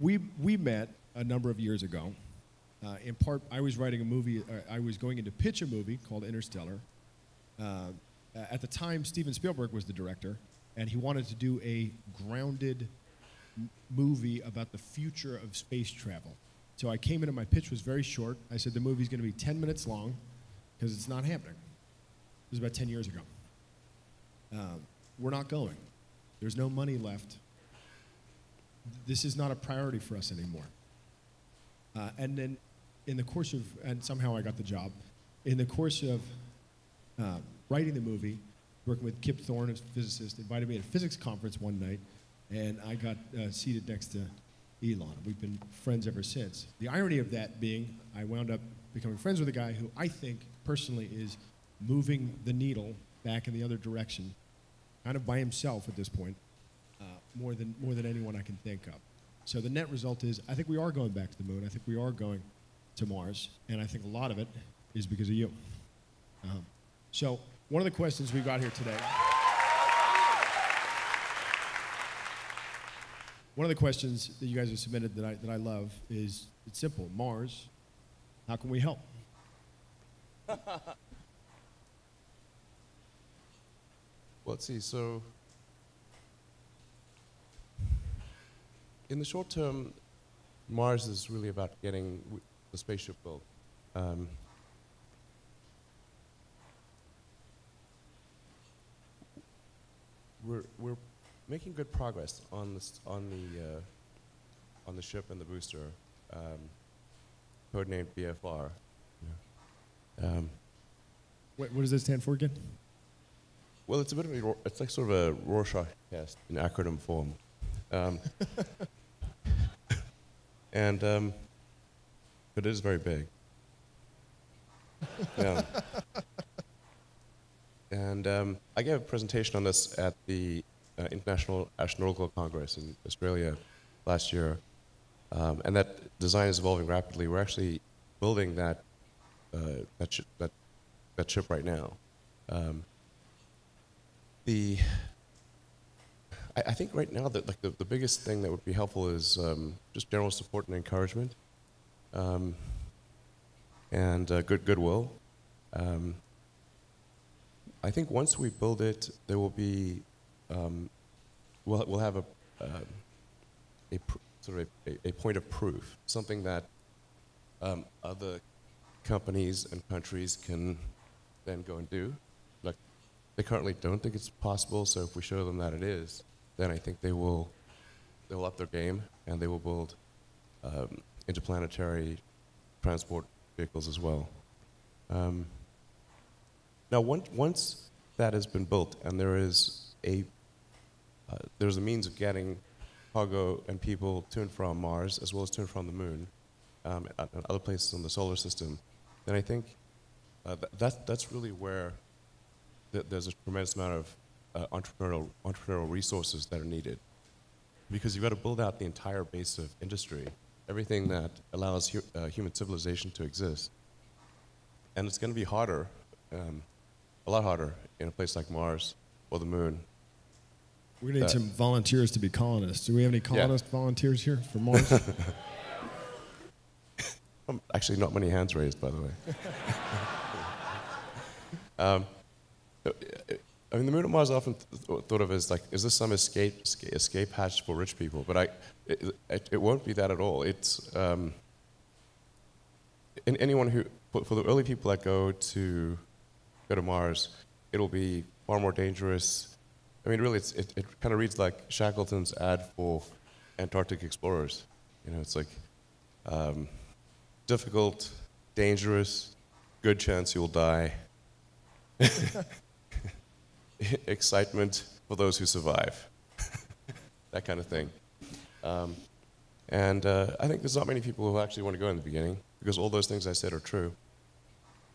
We met a number of years ago. In part, I was writing a movie. I was going in to pitch a movie called Interstellar. At the time, Steven Spielberg was the director, and he wanted to do a grounded movie about the future of space travel. So I came in and my pitch was very short. I said the movie's going to be 10 minutes long because it's not happening. It was about 10 years ago. We're not going. There's no money left. This is not a priority for us anymore. And then in the course of, and somehow I got the job, in the course of writing the movie, working with Kip Thorne, a physicist, invited me to a physics conference one night, and I got seated next to Elon. We've been friends ever since. The irony of that being, I wound up becoming friends with a guy who I think, personally, is moving the needle back in the other direction, kind of by himself at this point, more than anyone I can think of. So the net result is, I think we are going back to the moon. I think we are going to Mars, and I think a lot of it is because of you. So one of the questions we've got here today, one of the questions that you guys have submitted that I love is, it's simple, Mars, how can we help? Let's see, so in the short term, Mars is really about getting the spaceship built. We're making good progress on the ship and the booster, codenamed BFR. Yeah. What does that stand for again? Well, it's a bit of a, it's like sort of a Rorschach test in acronym form. And it is very big. Yeah. And I gave a presentation on this at the International Astronautical Congress in Australia last year. And that design is evolving rapidly. We're actually building that that ship right now. I think right now that like the biggest thing that would be helpful is just general support and encouragement, and goodwill. I think once we build it, there will be we'll have a point of proof, something that other companies and countries can then go and do. They currently don't think it's possible, so if we show them that it is, then I think they will up their game and they will build interplanetary transport vehicles as well. Now, once that has been built and there is a means of getting cargo and people to and from Mars as well as to and from the Moon and other places in the solar system, then I think that's really where there's a tremendous amount of entrepreneurial resources that are needed, because you've got to build out the entire base of industry, everything that allows human civilization to exist. And it's going to be harder, a lot harder, in a place like Mars or the Moon. We're going to need some volunteers to be colonists. Do we have any colonist volunteers here for Mars? Actually, not many hands raised, by the way. I mean, the moon of Mars often thought of as like, is this some escape hatch for rich people? But it won't be that at all. It's anyone who, for the early people that go to Mars, it'll be far more dangerous. I mean, really, it kind of reads like Shackleton's ad for Antarctic explorers. You know, it's like difficult, dangerous, good chance you'll die. Excitement for those who survive, that kind of thing. And I think there's not many people who actually want to go in the beginning, because all those things I said are true.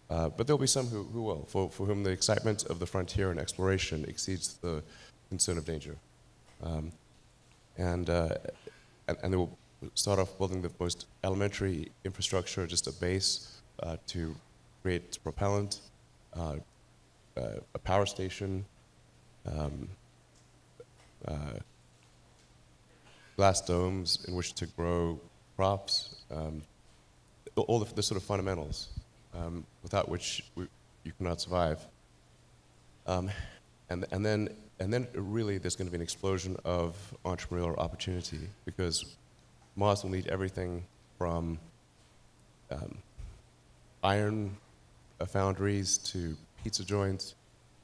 But there'll be some who will, for whom the excitement of the frontier and exploration exceeds the concern of danger. And they will start off building the most elementary infrastructure, just a base to create propellant, a power station, glass domes in which to grow crops, all of the sort of fundamentals without which you cannot survive. And then really there's going to be an explosion of entrepreneurial opportunity, because Mars will need everything from iron foundries to pizza joints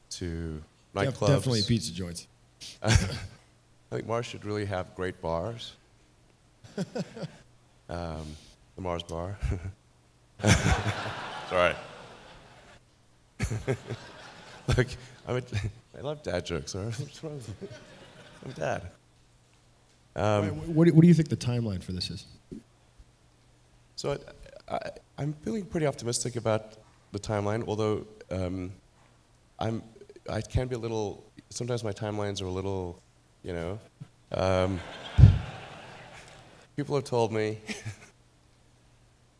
to nightclubs. Definitely pizza joints. I think Mars should really have great bars. The Mars bar. Sorry. Look, I love dad jokes. All right? What's wrong with you? I'm dad. What do you think the timeline for this is? So I'm feeling pretty optimistic about the timeline, although I can be a little. Sometimes my timelines are a little, you know. People have told me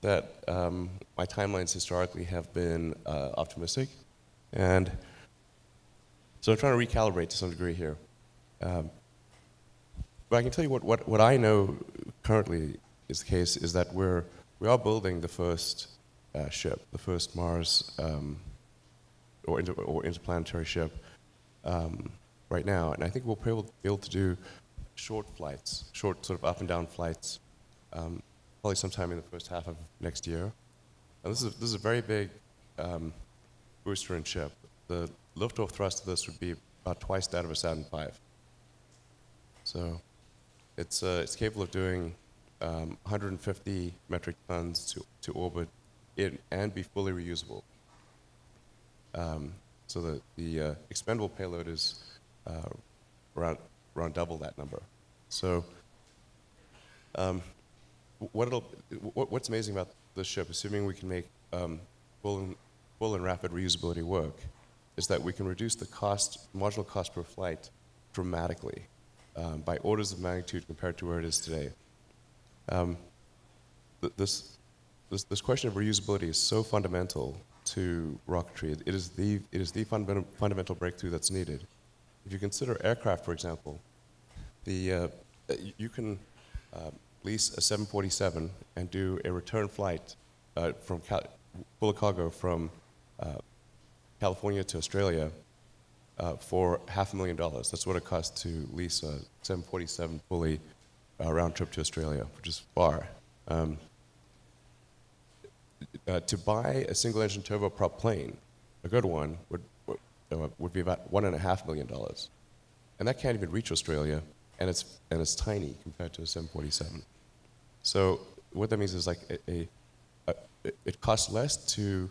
that my timelines historically have been optimistic, and so I'm trying to recalibrate to some degree here. But I can tell you what I know currently is the case is that we are building the first ship, the first Mars or interplanetary ship right now, and I think we'll probably be able to do short flights, short sort of up and down flights, probably sometime in the first half of next year. And this is a very big booster and ship. The liftoff thrust of this would be about twice that of a Saturn V. So it's capable of doing 150 metric tons to orbit and be fully reusable. So the expendable payload is around double that number. So what's amazing about this ship, assuming we can make full and rapid reusability work, is that we can reduce the marginal cost per flight dramatically by orders of magnitude compared to where it is today. This question of reusability is so fundamental to rocketry. It is the fundamental breakthrough that's needed. If you consider aircraft, for example, you can lease a 747 and do a return flight full of cargo from California to Australia for $500,000. That's what it costs to lease a 747 fully round trip to Australia, which is far. To buy a single-engine turboprop plane, a good one, would be about $1.5 million, and that can't even reach Australia, and it's tiny compared to a 747. So what that means is like it costs less to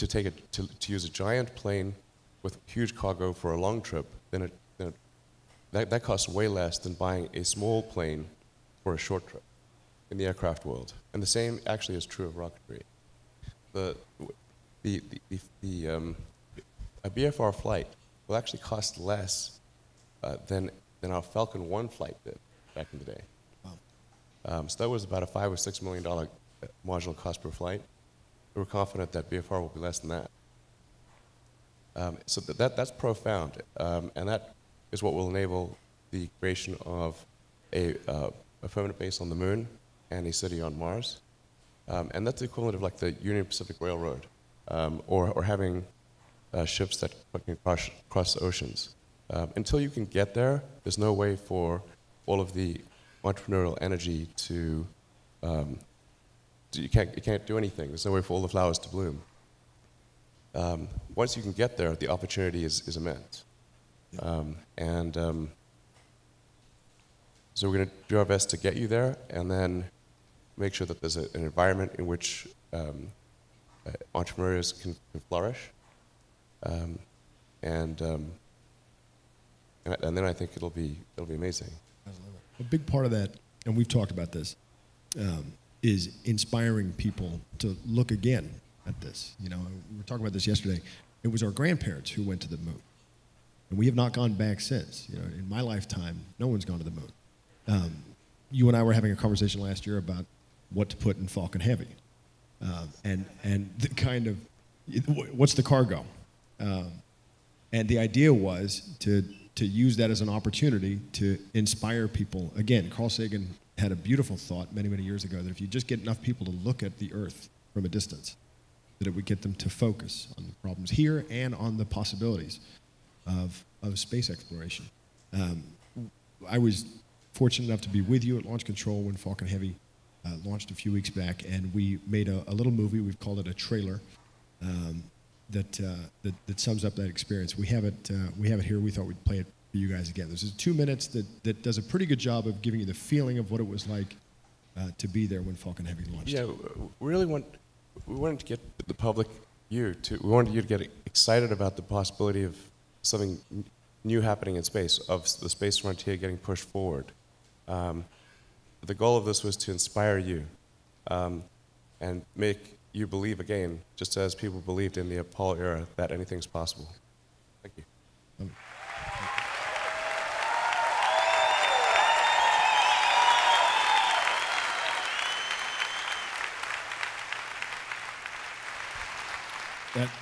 use a giant plane with huge cargo for a long trip than that costs way less than buying a small plane for a short trip in the aircraft world. And the same actually is true of rocketry. A BFR flight will actually cost less than our Falcon 1 flight did back in the day. Wow. So that was about a $5 or $6 million marginal cost per flight. We're confident that BFR will be less than that. So that's profound, and that is what will enable the creation of a permanent base on the moon and a city on Mars. And that's the equivalent of like the Union Pacific Railroad, or having ships that can cross oceans. Until you can get there, there's no way for all of the entrepreneurial energy to, you can't do anything. There's no way for all the flowers to bloom. Once you can get there, the opportunity is immense. So we're going to do our best to get you there, and then make sure that there's an environment in which entrepreneurs can flourish, and then I think it'll be amazing. Absolutely. A big part of that, and we've talked about this, is inspiring people to look again at this. You know, we were talking about this yesterday. It was our grandparents who went to the moon, and we have not gone back since. You know, in my lifetime, no one's gone to the moon. You and I were having a conversation last year about what to put in Falcon Heavy, and the kind of what's the cargo, and the idea was to to use that as an opportunity to inspire people. Again, Carl Sagan had a beautiful thought many, many years ago that if you just get enough people to look at the Earth from a distance, that it would get them to focus on the problems here and on the possibilities of space exploration. I was fortunate enough to be with you at Launch Control when Falcon Heavy launched a few weeks back, and we made a little movie. We've called it a trailer that sums up that experience. We have it here. We thought we'd play it for you guys again. This is 2 minutes that does a pretty good job of giving you the feeling of what it was like to be there when Falcon Heavy launched. Yeah, we wanted to get the public we wanted you to get excited about the possibility of something new happening in space, of the space frontier getting pushed forward. The goal of this was to inspire you and make you believe again, just as people believed in the Apollo era, that anything's possible. Thank you.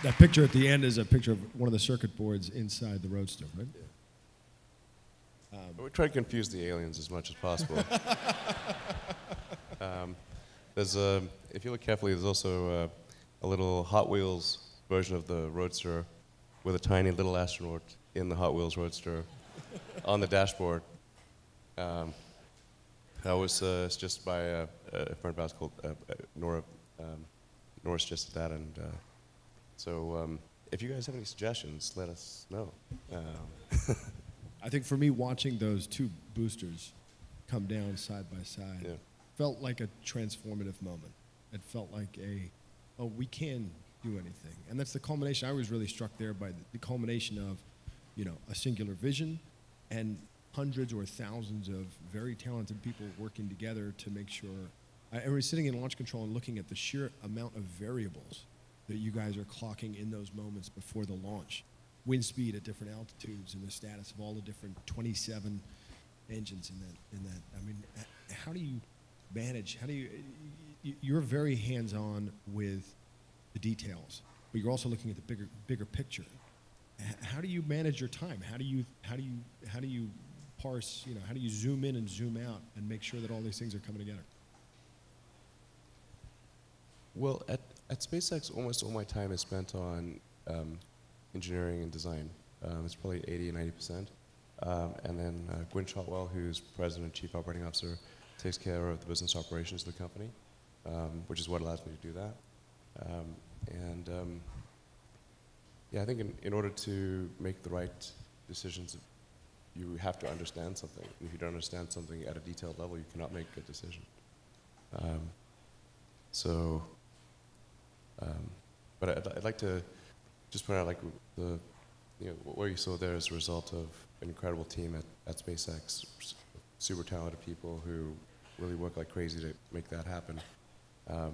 That picture at the end is a picture of one of the circuit boards inside the Roadster, right? Yeah. We try to confuse the aliens as much as possible. If you look carefully, there's also a little Hot Wheels version of the Roadster with a tiny little astronaut in the Hot Wheels Roadster on the dashboard. That was suggested by a friend of ours called Nora. Nora suggested that, and So if you guys have any suggestions, let us know. I think for me, watching those two boosters come down side by side felt like a transformative moment. It felt like oh, we can do anything. And that's the culmination. I was really struck there by the culmination of, a singular vision and hundreds or thousands of very talented people working together to make sure. I remember sitting in Launch Control and looking at the sheer amount of variables that you guys are clocking in those moments before the launch. Wind speed at different altitudes and the status of all the different 27 engines in that. I mean, how do you manage? You're very hands-on with the details, but you're also looking at the bigger picture. How do you manage your time? How do you parse, how do you zoom in and zoom out and make sure that all these things are coming together? Well, at SpaceX, almost all my time is spent on engineering and design. It's probably 80 or 90%. And then Gwynne Shotwell, who's president and chief operating officer, takes care of the business operations of the company, which is what allows me to do that. I think in order to make the right decisions, you have to understand something. If you don't understand something at a detailed level, you cannot make a good decision. But I'd like to just point out, what you saw there is a result of an incredible team at SpaceX, super talented people who really work like crazy to make that happen. I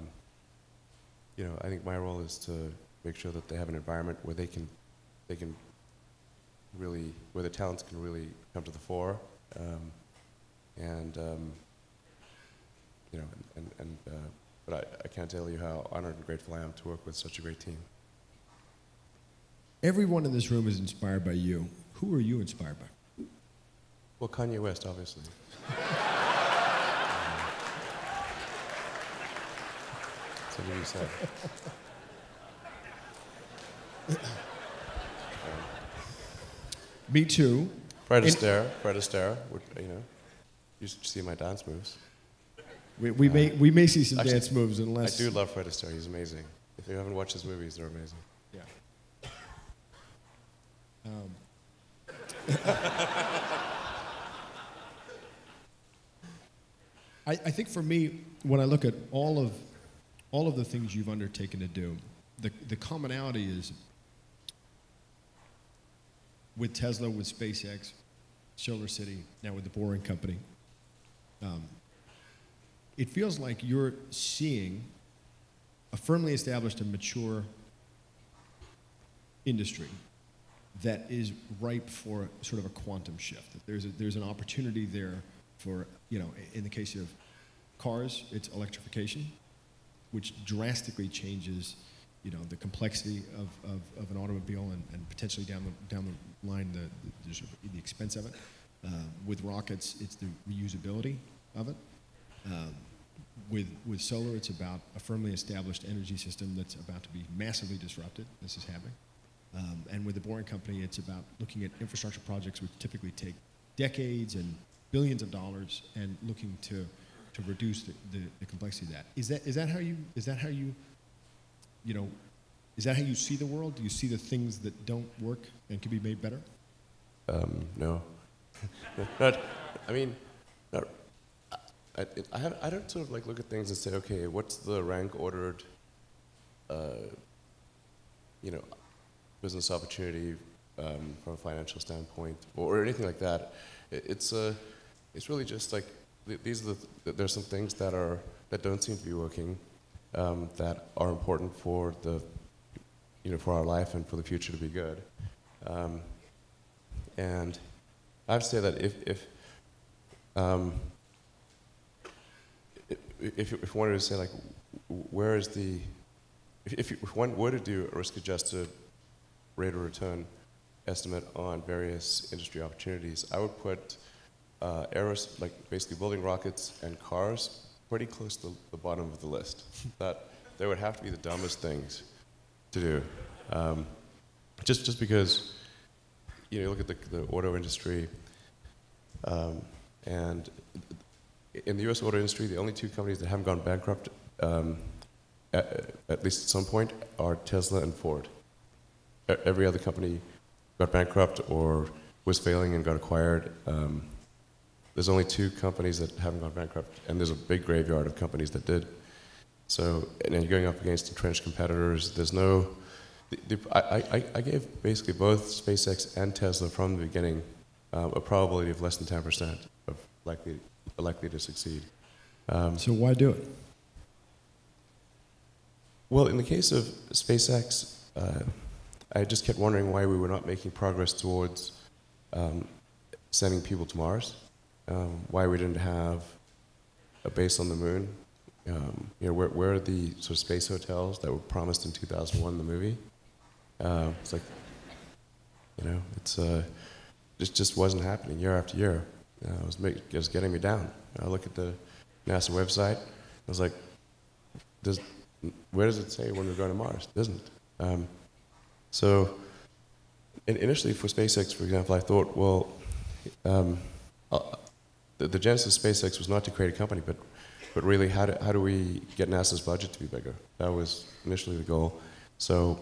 think my role is to make sure that they have an environment where where their talents can really come to the fore, But I can't tell you how honored and grateful I am to work with such a great team. Everyone in this room is inspired by you. Who are you inspired by? Well, Kanye West, obviously. Something you said. Me too. Fred Astaire, you should see my dance moves. We may see some dance moves unless... I do love Fred Astaire. He's amazing. If you haven't watched his movies, they're amazing. Yeah. I think for me, when I look at all of the things you've undertaken to do, the commonality is with Tesla, with SpaceX, Solar City, now with the Boring Company. It feels like you're seeing a firmly established and mature industry that is ripe for sort of a quantum shift. That there's an opportunity there for, in the case of cars, it's electrification, which drastically changes you know, the complexity of an automobile and potentially down the line the expense of it. With rockets, it's the reusability of it. With solar, it's about a firmly established energy system that's about to be massively disrupted. This is happening. And with the Boring Company, it's about looking at infrastructure projects which typically take decades and billions of dollars, and looking to reduce the complexity of that. Is that how you see the world? Do you see the things that don't work and can be made better? No. I don't sort of like look at things and say, okay, what's the rank ordered, you know, business opportunity from a financial standpoint, or anything like that. It's really just like there's some things that don't seem to be working, that are important for the, you know, for our life and for the future to be good. And I would say that if one were to say, like, where is the, if one were to do a risk-adjusted rate of return estimate on various industry opportunities, I would put basically building rockets and cars pretty close to the bottom of the list. That they would have to be the dumbest things to do, just because, you know, you look at the auto industry, and in the U.S. auto industry, the only two companies that haven't gone bankrupt, at least at some point, are Tesla and Ford. Every other company got bankrupt or was failing and got acquired. There's only two companies that haven't gone bankrupt, and there's a big graveyard of companies that did. So, and then you're going up against entrenched competitors. There's no... I gave basically both SpaceX and Tesla from the beginning a probability of less than 10% of likely to succeed. So why do it? Well, in the case of SpaceX, I just kept wondering why we were not making progress towards sending people to Mars, why we didn't have a base on the moon. You know, where are the sort of space hotels that were promised in 2001 in the movie? It's like, you know, it just wasn't happening year after year. It was getting me down. I look at the NASA website. I was like, where does it say when we're going to Mars? It doesn't. So, initially for SpaceX, for example, I thought, well, the genesis of SpaceX was not to create a company, but really, how do we get NASA's budget to be bigger? That was initially the goal. So,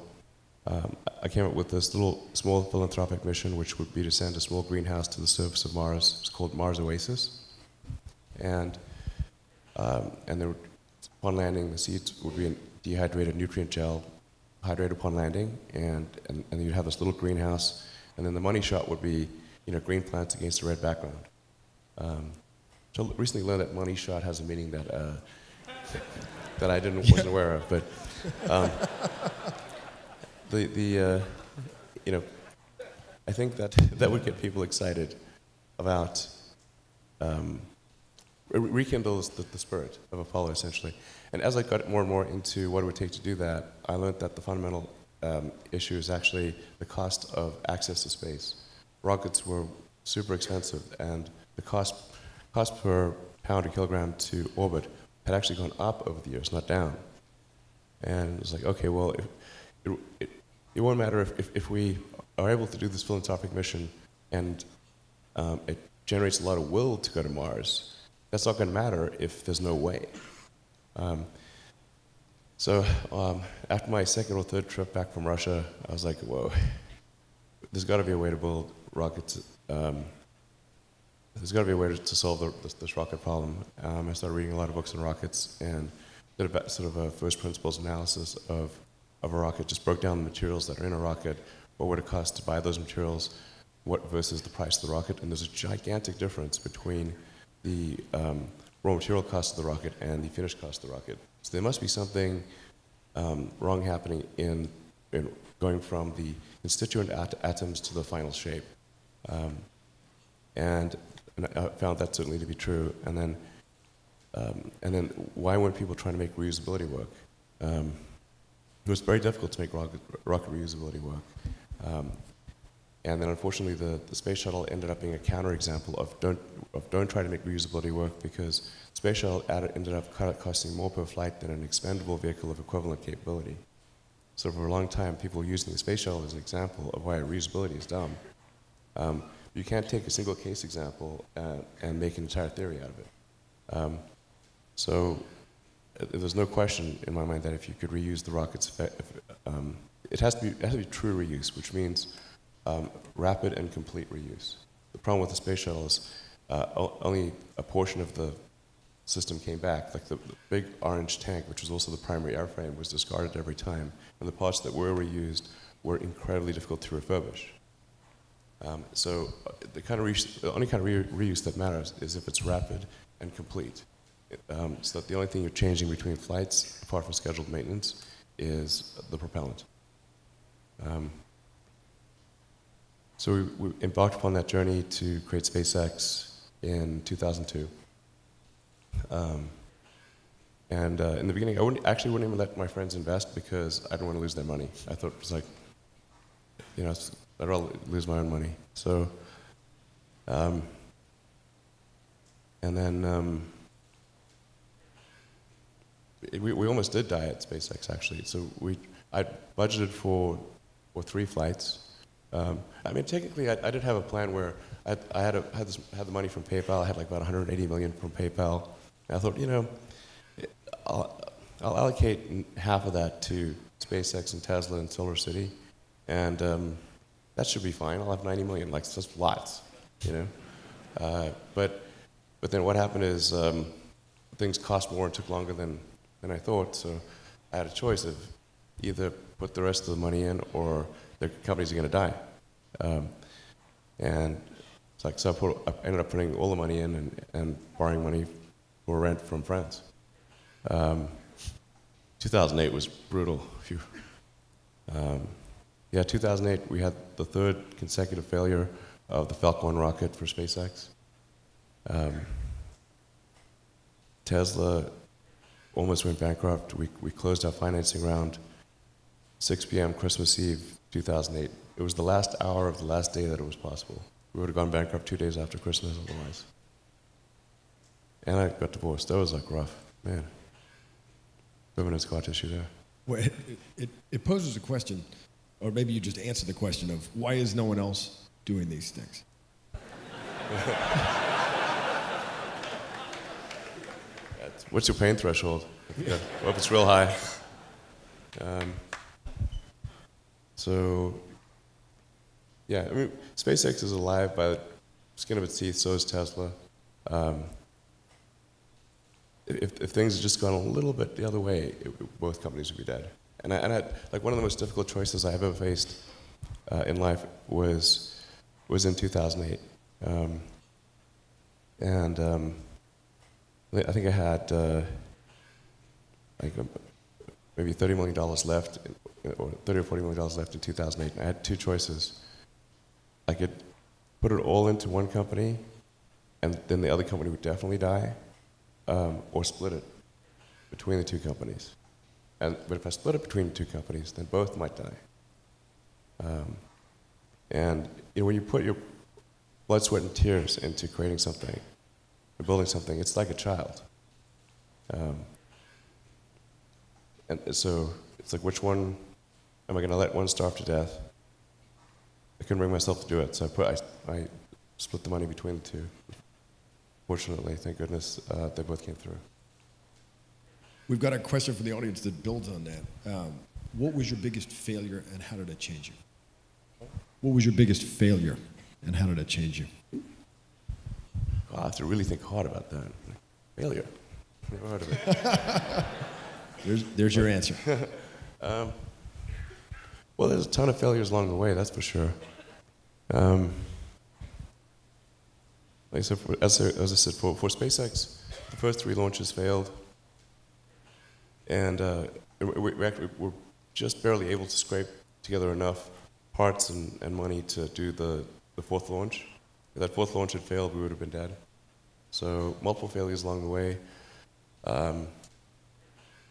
I came up with this small philanthropic mission, which would be to send a small greenhouse to the surface of Mars. It's called Mars Oasis, and there, upon landing, the seeds would be a dehydrated nutrient gel. Hydrate upon landing, and you'd have this little greenhouse, and then the money shot would be, you know, green plants against a red background. So I recently learned that money shot has a meaning that that I wasn't aware of, but you know, I think that would get people excited about rekindles the spirit of Apollo, essentially. And as I got more and more into what it would take to do that, I learned that the fundamental issue is actually the cost of access to space. Rockets were super expensive, and the cost per pound or kilogram to orbit had actually gone up over the years, not down. And it was like, okay, well, it won't matter if we are able to do this philanthropic mission and it generates a lot of will to go to Mars. That's not going to matter if there's no way. After my second or third trip back from Russia, I was like, whoa, there's got to be a way to build rockets. There's got to be a way to solve this rocket problem. I started reading a lot of books on rockets and did a sort of a first principles analysis of a rocket, just broke down the materials that are in a rocket, what would it cost to buy those materials, what versus the price of the rocket, and there's a gigantic difference between the raw material cost of the rocket and the finished cost of the rocket. So there must be something wrong happening in going from the constituent atoms to the final shape. And I found that certainly to be true. And then why weren't people trying to make reusability work? It was very difficult to make rocket reusability work. And then unfortunately, the space shuttle ended up being a counterexample of don't try to make reusability work, because the space shuttle ended up costing more per flight than an expendable vehicle of equivalent capability. So for a long time, people were using the space shuttle as an example of why reusability is dumb. You can't take a single case example and make an entire theory out of it. So there's no question in my mind that if you could reuse the rockets, it has to be true reuse, which means rapid and complete reuse. The problem with the space shuttle is only a portion of the system came back. Like the big orange tank, which was also the primary airframe, was discarded every time, and the parts that were reused were incredibly difficult to refurbish. So the only kind of reuse that matters is if it's rapid and complete. So that the only thing you're changing between flights, apart from scheduled maintenance, is the propellant. So we embarked upon that journey to create SpaceX in 2002. In the beginning, I actually wouldn't even let my friends invest because I didn't want to lose their money. I thought it was like, you know, I'd rather lose my own money. So, we almost did die at SpaceX actually. So I budgeted for 3 flights. I mean, technically, I did have a plan where I had the money from PayPal. I had like about $180 million from PayPal. And I thought, you know, I'll allocate half of that to SpaceX and Tesla and Solar City, and that should be fine. I'll have $90 million, like just lots, you know. But then what happened is things cost more and took longer than I thought. So I had a choice of either put the rest of the money in or the companies are going to die. And it's like, so I ended up putting all the money in and borrowing money for rent from friends. 2008 was brutal. 2008, we had the 3rd consecutive failure of the Falcon 1 rocket for SpaceX. Tesla almost went bankrupt. We closed our financing round 6 p.m. Christmas Eve, 2008. It was the last hour of the last day that it was possible. We would have gone bankrupt 2 days after Christmas otherwise. And I got divorced. That was like rough, man. Permanent scar tissue there. Well, it poses a question, or maybe you just answer the question of why is no one else doing these things? What's your pain threshold? Yeah. Well, if it's real high. So, yeah, I mean, SpaceX is alive by the skin of its teeth, so is Tesla. If things had just gone a little bit the other way, both companies would be dead. And I, like, one of the most difficult choices I've ever faced in life was in 2008. I think I had maybe $30 million left, or $30 or $40 million left in 2008. And I had 2 choices. I could put it all into one company, and then the other company would definitely die, or split it between the 2 companies. But if I split it between the 2 companies, then both might die. And you know, when you put your blood, sweat, and tears into creating something, building something, it's like a child. And so it's like, which one am I going to let one starve to death? I couldn't bring myself to do it, so I split the money between the 2. Fortunately, thank goodness, they both came through. We've got a question from the audience that builds on that. What was your biggest failure, and how did it change you? What was your biggest failure, and how did it change you? I have to really think hard about that. Like, failure. Never heard of it. there's your answer. Well, there's a ton of failures along the way, that's for sure. Like I said, for SpaceX, the first 3 launches failed. And we were just barely able to scrape together enough parts and money to do the 4th launch. If that 4th launch had failed, we would have been dead. So multiple failures along the way.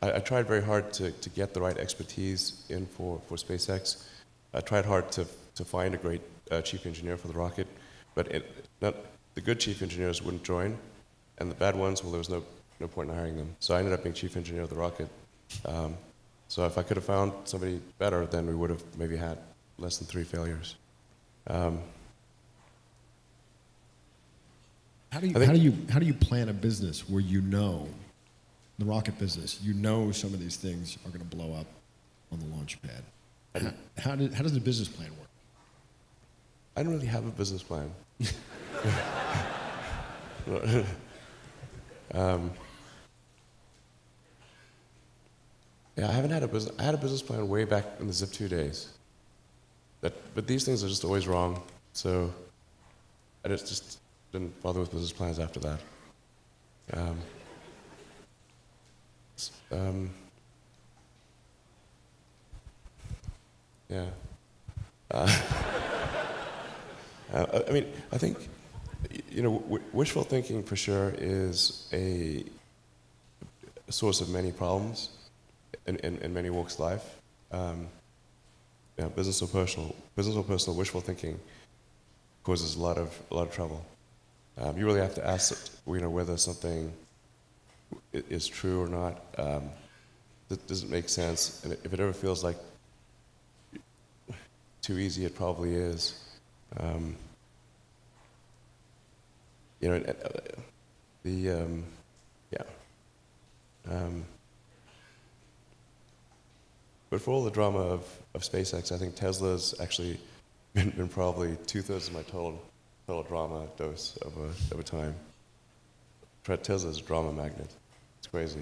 I tried very hard to get the right expertise in for SpaceX. I tried hard to find a great chief engineer for the rocket, but the good chief engineers wouldn't join, and the bad ones, well, there was no point in hiring them. So I ended up being chief engineer of the rocket. So if I could have found somebody better, then we would have maybe had less than 3 failures. How do you plan a business where you know, the rocket business, you know some of these things are going to blow up on the launch pad? How does the business plan work? I don't really have a business plan. Yeah, I had a business plan way back in the Zip2 days. But these things are just always wrong, so I just didn't bother with business plans after that. Yeah. I mean, I think, you know, wishful thinking for sure is a source of many problems in many walks of life. Yeah, business or personal wishful thinking causes a lot of trouble. You really have to ask, you know, whether something is true or not. Does it make sense? And if it ever feels like too easy, it probably is. You know, but for all the drama of SpaceX, I think Tesla's actually been probably 2/3 of my total drama dose over time. Fred Tesla's a drama magnet. It's crazy.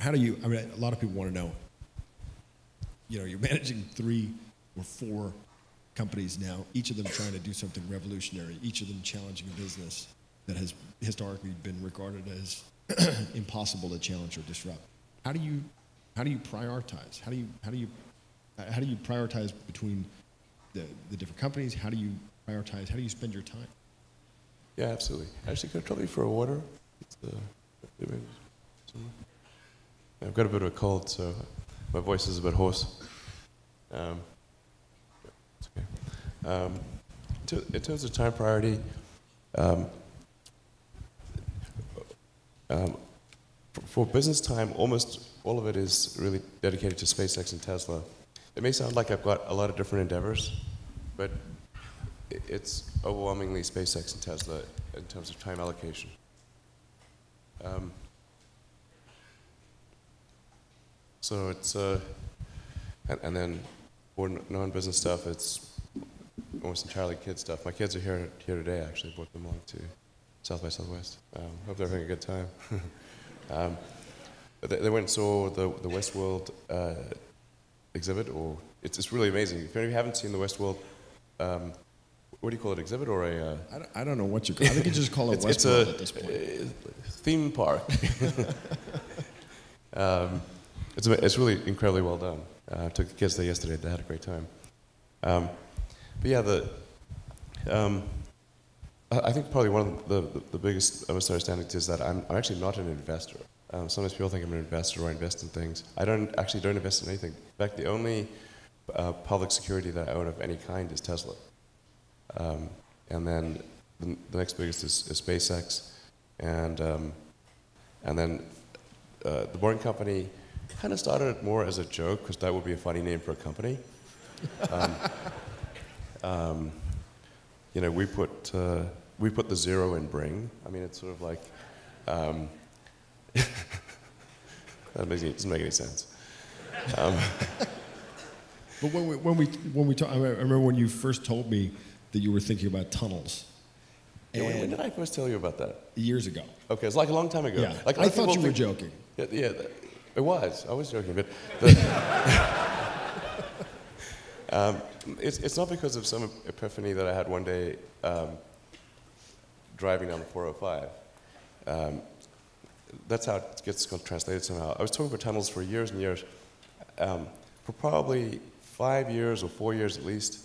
I mean, a lot of people want to know, you know, you're managing 3 or 4 companies now, each of them trying to do something revolutionary, each of them challenging a business that has historically been regarded as impossible to challenge or disrupt. How do you prioritize? How do you prioritize between the different companies? How do you prioritize? How do you spend your time? Yeah, absolutely. Actually, could I trouble you for a water? I've got a bit of a cold, so my voice is a bit hoarse. It's okay. In terms of time priority, for business time, almost all of it is really dedicated to SpaceX and Tesla. It may sound like I've got a lot of different endeavors, but it's overwhelmingly SpaceX and Tesla in terms of time allocation. So it's, and then for non-business stuff, it's almost entirely kid stuff. My kids are here today, actually. I brought them along to South by Southwest. Hope they're having a good time. They went and saw the Westworld exhibit, or it's really amazing. If you haven't seen the Westworld, what do you call it, exhibit or a... I don't know what you call it. I think you just call it Westworld at this point. It's a theme park. It's really incredibly well done. I took the kids there yesterday. They had a great time. But yeah, I think probably one of the biggest misunderstandings is that I'm actually not an investor. Sometimes people think I'm an investor or I invest in things. I don't invest in anything. In fact, the only public security that I own of any kind is Tesla. And then the next biggest is SpaceX. And then the Boring Company kind of started more as a joke, because that would be a funny name for a company. You know, we put the zero in Bring. I mean, it's sort of like... it doesn't make any sense. But when we talk, I remember when you first told me that you were thinking about tunnels. Yeah, when did I first tell you about that? Years ago. Okay, it's like a long time ago. Yeah. Like I thought you were joking. Yeah, it was. I was joking, but it's not because of some epiphany that I had one day driving down the 405. That's how it gets translated somehow. I was talking about tunnels for years and years. For probably 5 years or 4 years at least,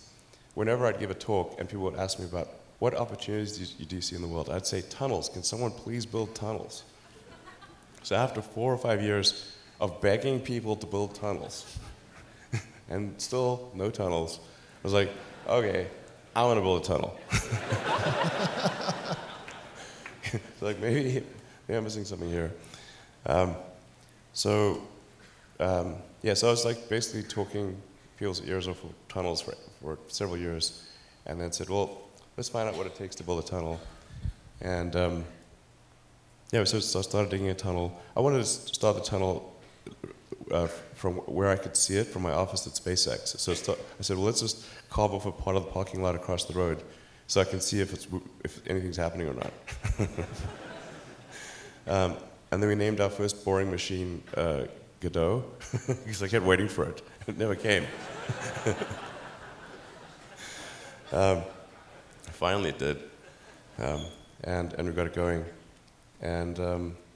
whenever I'd give a talk and people would ask me about what opportunities do you see in the world, I'd say tunnels. Can someone please build tunnels? So after 4 or 5 years of begging people to build tunnels, and still no tunnels, I was like, okay, I want to build a tunnel. So like, maybe I'm missing something here. So I was like basically talking people's ears off of tunnels for several years, and then said, well, let's find out what it takes to build a tunnel. And so I started digging a tunnel. I wanted to start the tunnel from where I could see it from my office at SpaceX. So I said, well, let's just carve off a part of the parking lot across the road so I can see if anything's happening or not. And then we named our first boring machine Godot, because I kept waiting for it. It never came. Finally it did. And we got it going. And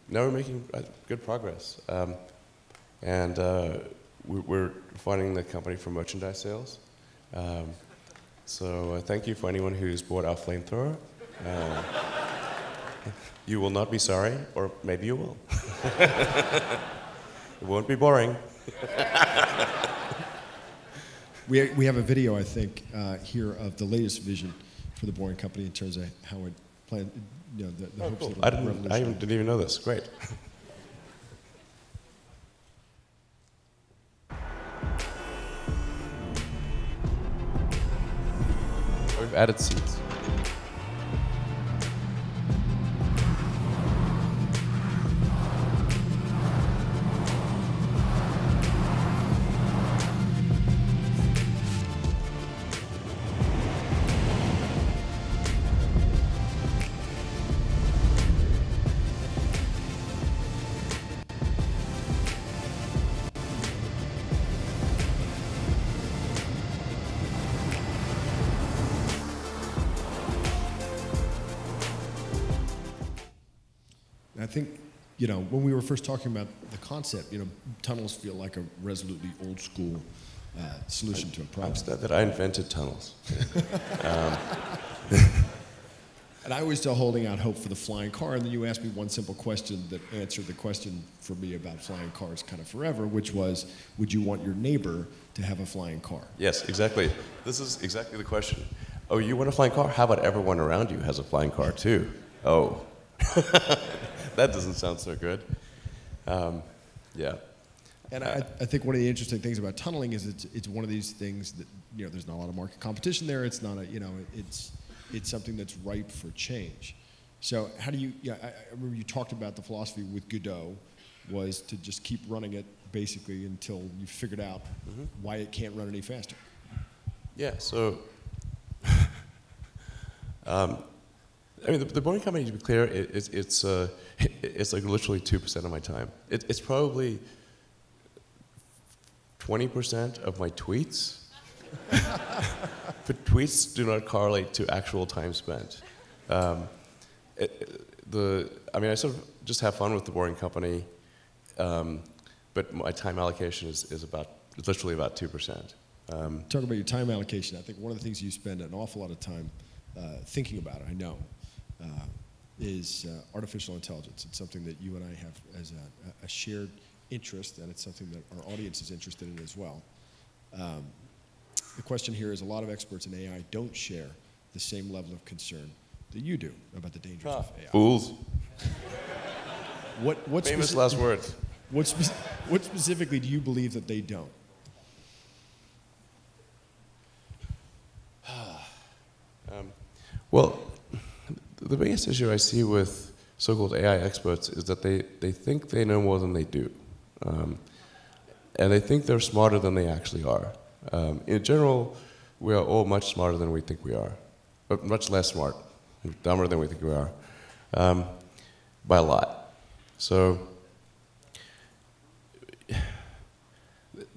now we're making good progress. We're funding the company for merchandise sales. So thank you for anyone who's bought our flamethrower. You will not be sorry, or maybe you will. It won't be boring. We have a video, I think, here of the latest vision for the Boring Company in terms of how it planned, you know, the hopes cool. That I didn't even know this. Great. We've added seats. You know, when we were first talking about the concept, you know, tunnels feel like a resolutely old-school solution to a problem. I'm sad that I invented tunnels. And I was still holding out hope for the flying car, and then you asked me one simple question that answered the question for me about flying cars kind of forever, which was, would you want your neighbor to have a flying car? Yes, exactly. This is exactly the question. Oh, you want a flying car? How about everyone around you has a flying car, too? Oh. That doesn't sound so good. And I think one of the interesting things about tunneling is it's one of these things that, you know, there's not a lot of market competition there. It's not a, you know, it's something that's ripe for change. So how do you, I remember you talked about the philosophy with Godot was to just keep running it basically until you figured out why it can't run any faster. Yeah, so, I mean, the Boring Company, to be clear, it's like literally 2% of my time. It's probably 20% of my tweets. But tweets do not correlate to actual time spent. I sort of just have fun with the Boring Company, but my time allocation is literally about 2%. Talk about your time allocation. I think one of the things you spend an awful lot of time thinking about, I know, is artificial intelligence. It's something that you and I have as a shared interest, and it's something that our audience is interested in as well. The question here is a lot of experts in AI don't share the same level of concern that you do about the dangers of AI. Fools. What famous last words. What specifically do you believe that they don't? Well, the biggest issue I see with so-called AI experts is that they think they know more than they do. And they think they're smarter than they actually are. In general, we are all much smarter than we think we are. But much less smart, dumber than we think we are. By a lot. So,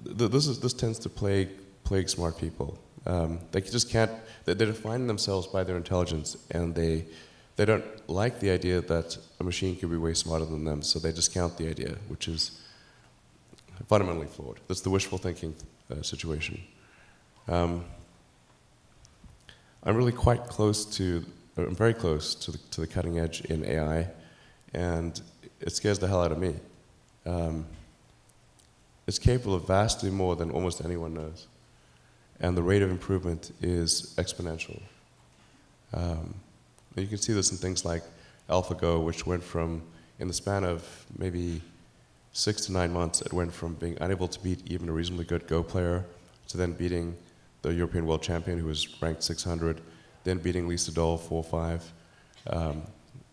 this tends to plague smart people. They just can't, they define themselves by their intelligence, and they don't like the idea that a machine could be way smarter than them, so they discount the idea, which is fundamentally flawed. That's the wishful thinking situation. I'm really I'm very close to the cutting edge in AI, and it scares the hell out of me. It's capable of vastly more than almost anyone knows. And the rate of improvement is exponential. You can see this in things like AlphaGo, which went from, in the span of maybe 6 to 9 months, it went from being unable to beat even a reasonably good Go player to then beating the European world champion, who was ranked 600, then beating Lisa Dole 4-5,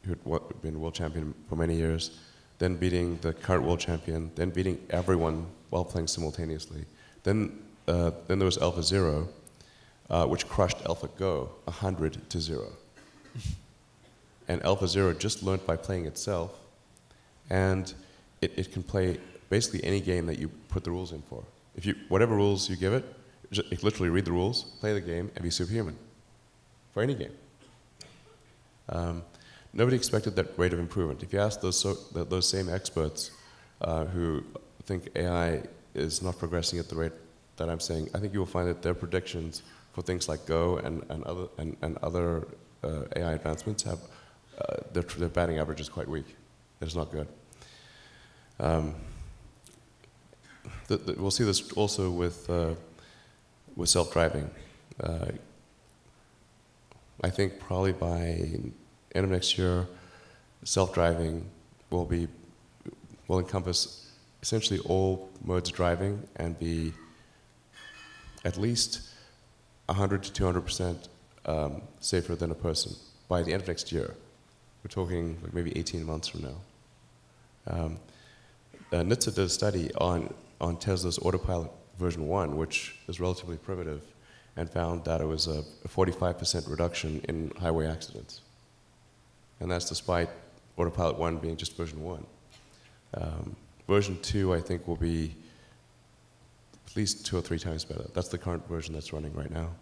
who had been world champion for many years, then beating the current world champion, then beating everyone while playing simultaneously. Then there was AlphaZero, which crushed AlphaGo 100-0. And AlphaZero just learned by playing itself, and it can play basically any game that you put the rules in for. If you, whatever rules you give it, it literally read the rules, play the game, and be superhuman for any game. Nobody expected that rate of improvement. If you ask those same experts who think AI is not progressing at the rate that I'm saying, I think you will find that their predictions for things like Go and other AI advancements have their batting average is quite weak. It's not good. We'll see this also with self-driving. I think probably by end of next year, self-driving will encompass essentially all modes of driving and be at least 100 to 200% safer than a person by the end of next year. We're talking like maybe 18 months from now. NHTSA did a study on Tesla's Autopilot version 1, which is relatively primitive, and found that it was a 45% reduction in highway accidents. And that's despite Autopilot 1 being just version 1. Version 2, I think, will be at least 2 or 3 times better. That's the current version that's running right now.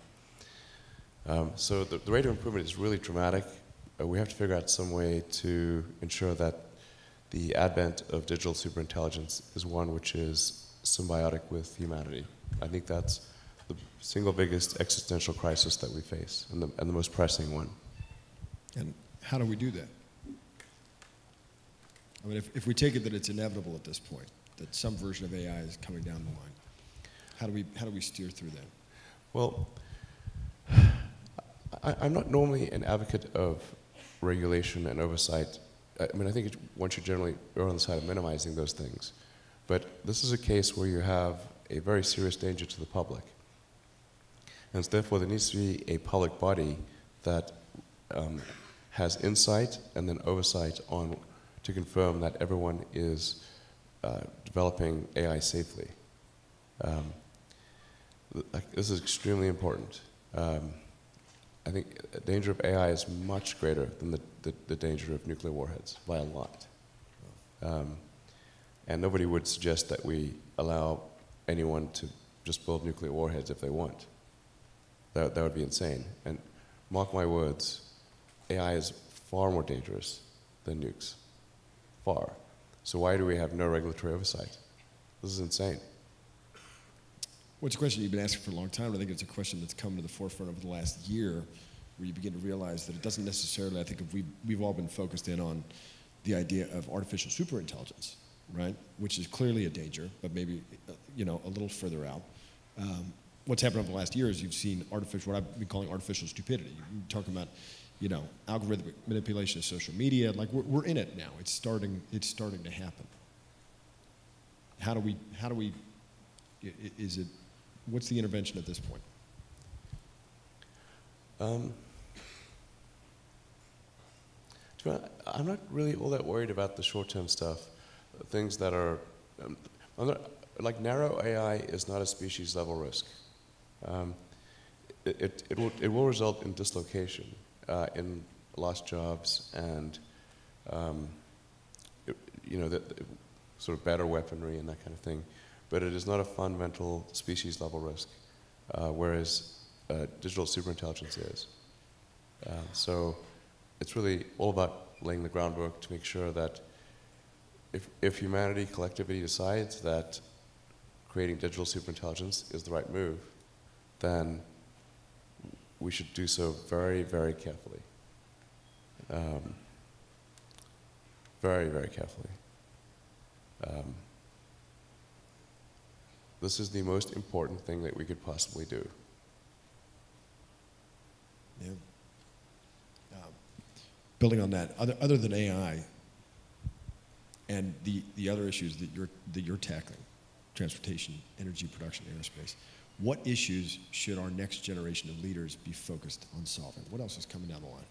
So the rate of improvement is really dramatic. We have to figure out some way to ensure that the advent of digital superintelligence is one which is symbiotic with humanity. I think that's the single biggest existential crisis that we face, and the most pressing one. And how do we do that? I mean, if we take it that it's inevitable at this point, that some version of AI is coming down the line, how do we steer through that? Well, I'm not normally an advocate of regulation and oversight. I mean, I think one should generally err on the side of minimizing those things. But this is a case where you have a very serious danger to the public. And so therefore, there needs to be a public body that has insight and then oversight on to confirm that everyone is developing AI safely. This is extremely important. I think the danger of AI is much greater than the danger of nuclear warheads by a lot. And nobody would suggest that we allow anyone to just build nuclear warheads if they want. That would be insane. And mark my words, AI is far more dangerous than nukes. Far. So why do we have no regulatory oversight? This is insane. Well, it's a question you've been asking for a long time, and I think it's a question that's come to the forefront over the last year, where you begin to realize that it doesn't necessarily, I think if we've all been focused in on the idea of artificial superintelligence, right? Which is clearly a danger, but maybe, you know, a little further out. What's happened over the last year is you've seen artificial, what I've been calling artificial stupidity. You're talking about, you know, algorithmic manipulation of social media. Like we're in it now. It's starting to happen. How do we, is it, what's the intervention at this point? I'm not really all that worried about the short-term stuff. Things that are, like narrow AI is not a species-level risk. It will result in dislocation, in lost jobs, and the sort of better weaponry and that kind of thing. But it is not a fundamental species-level risk, whereas digital superintelligence is. So it's really all about laying the groundwork to make sure that if humanity collectively decides that creating digital superintelligence is the right move, then we should do so very, very carefully. very, very carefully. This is the most important thing that we could possibly do. Yeah. Building on that, other than AI and the other issues that you're tackling, transportation, energy production, aerospace, what issues should our next generation of leaders be focused on solving? What else is coming down the line?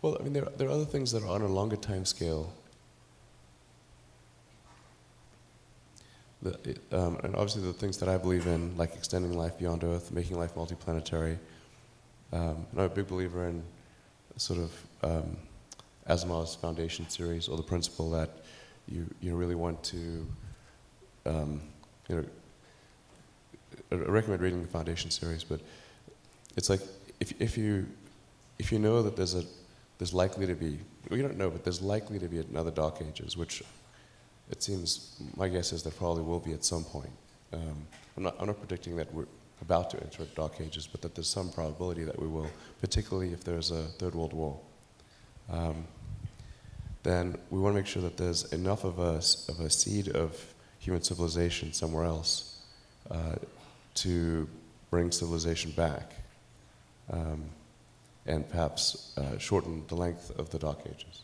Well, I mean, there are other things that are on a longer time scale. And obviously the things that I believe in, like extending life beyond Earth, making life multiplanetary. And I'm a big believer in sort of Asimov's foundation series, or the principle that you really want to, I recommend reading the foundation series, but it's like if you know that there's likely to be, we don't know, but there's likely to be another Dark Ages, which it seems, my guess is there probably will be at some point. I'm not predicting that we're about to enter Dark Ages, but that there's some probability that we will, particularly if there's a Third World War. Then we want to make sure that there's enough of a seed of human civilization somewhere else to bring civilization back and perhaps shorten the length of the Dark Ages.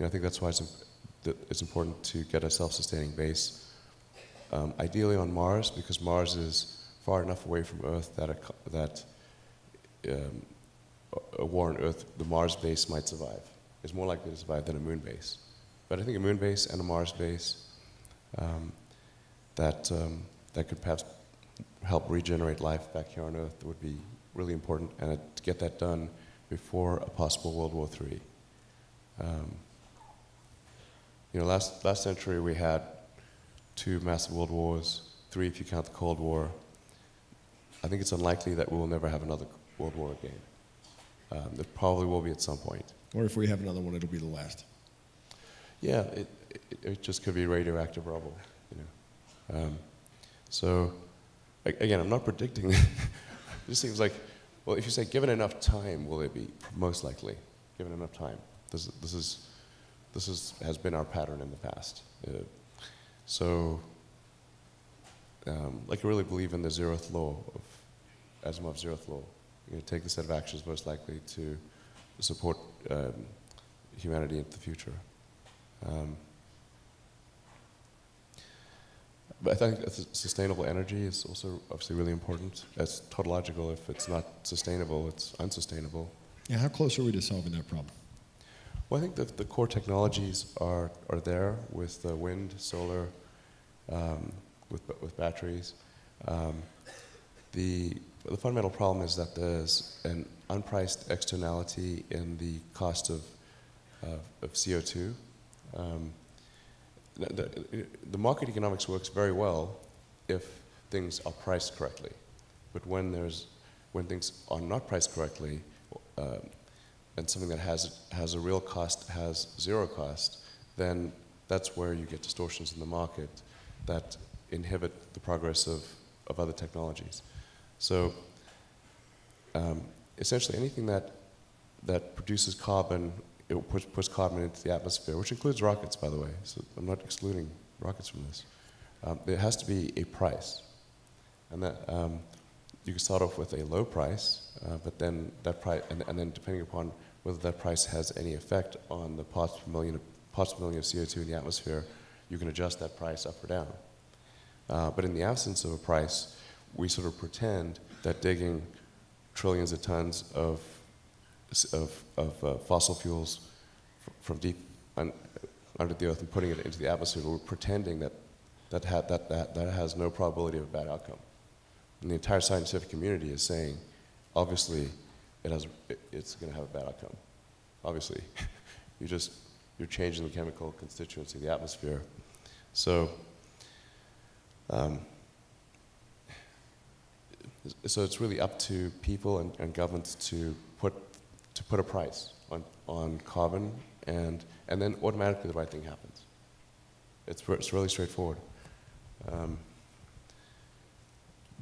I think that's why it's important to get a self-sustaining base, ideally on Mars, because Mars is far enough away from Earth that a war on Earth, the Mars base might survive. It's more likely to survive than a moon base. But I think a moon base and a Mars base that could perhaps help regenerate life back here on Earth would be really important, and to get that done before a possible World War III. Last century we had 2 massive world wars, 3 if you count the Cold War. I think it's unlikely that we will never have another world war again. There probably will be at some point. Or if we have another one, it'll be the last. Yeah, it just could be radioactive rubble, So, again, I'm not predicting that. It just seems like, well, if you say given enough time, will it be? Most likely, given enough time. This has been our pattern in the past. I really believe in the zeroth law of Asimov's zeroth law. You know, take the set of actions most likely to support humanity into the future. But I think sustainable energy is also obviously really important. That's tautological. If it's not sustainable, it's unsustainable. Yeah, how close are we to solving that problem? Well, I think that the core technologies are there with the wind, solar, with batteries. The fundamental problem is that there's an unpriced externality in the cost of CO2. The market economics works very well if things are priced correctly, but when things are not priced correctly. And something that has a real cost, has zero cost, then that's where you get distortions in the market that inhibit the progress of other technologies. So essentially anything that produces carbon, it puts carbon into the atmosphere, which includes rockets, by the way, so I'm not excluding rockets from this. There has to be a price. And that, you can start off with a low price, but then that price, and then depending upon whether that price has any effect on the parts per million of CO2 in the atmosphere, you can adjust that price up or down. But in the absence of a price, we sort of pretend that digging trillions of tons of fossil fuels from deep under the earth and putting it into the atmosphere, we're pretending that has no probability of a bad outcome. And the entire scientific community is saying, obviously, it's going to have a bad outcome. Obviously, you're changing the chemical constituency of the atmosphere. So, so it's really up to people and governments to put a price on carbon, and then automatically the right thing happens. It's really straightforward.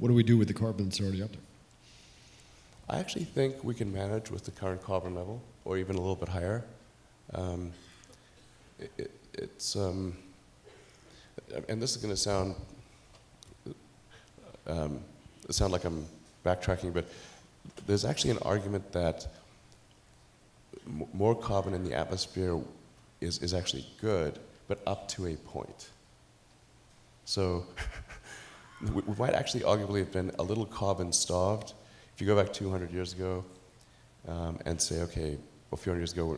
What do we do with the carbon that's already up there? I actually think we can manage with the current carbon level, or even a little bit higher. And this is going to sound like I'm backtracking, but there's actually an argument that more carbon in the atmosphere is actually good, but up to a point. So we might actually arguably have been a little carbon starved. If you go back 200 years ago and say, okay, well, a few hundred years ago,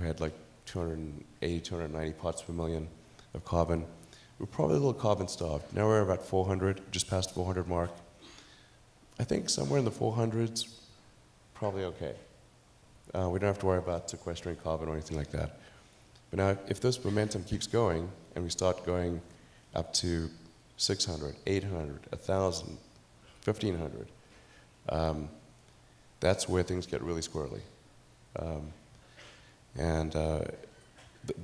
we had like 280, 290 parts per million of carbon. We're probably a little carbon starved. Now we're about 400, just past 400 mark. I think somewhere in the 400s, probably okay. We don't have to worry about sequestering carbon or anything like that. But now, if this momentum keeps going, and we start going up to 600, 800, 1,000, 1,500, that's where things get really squirrely. The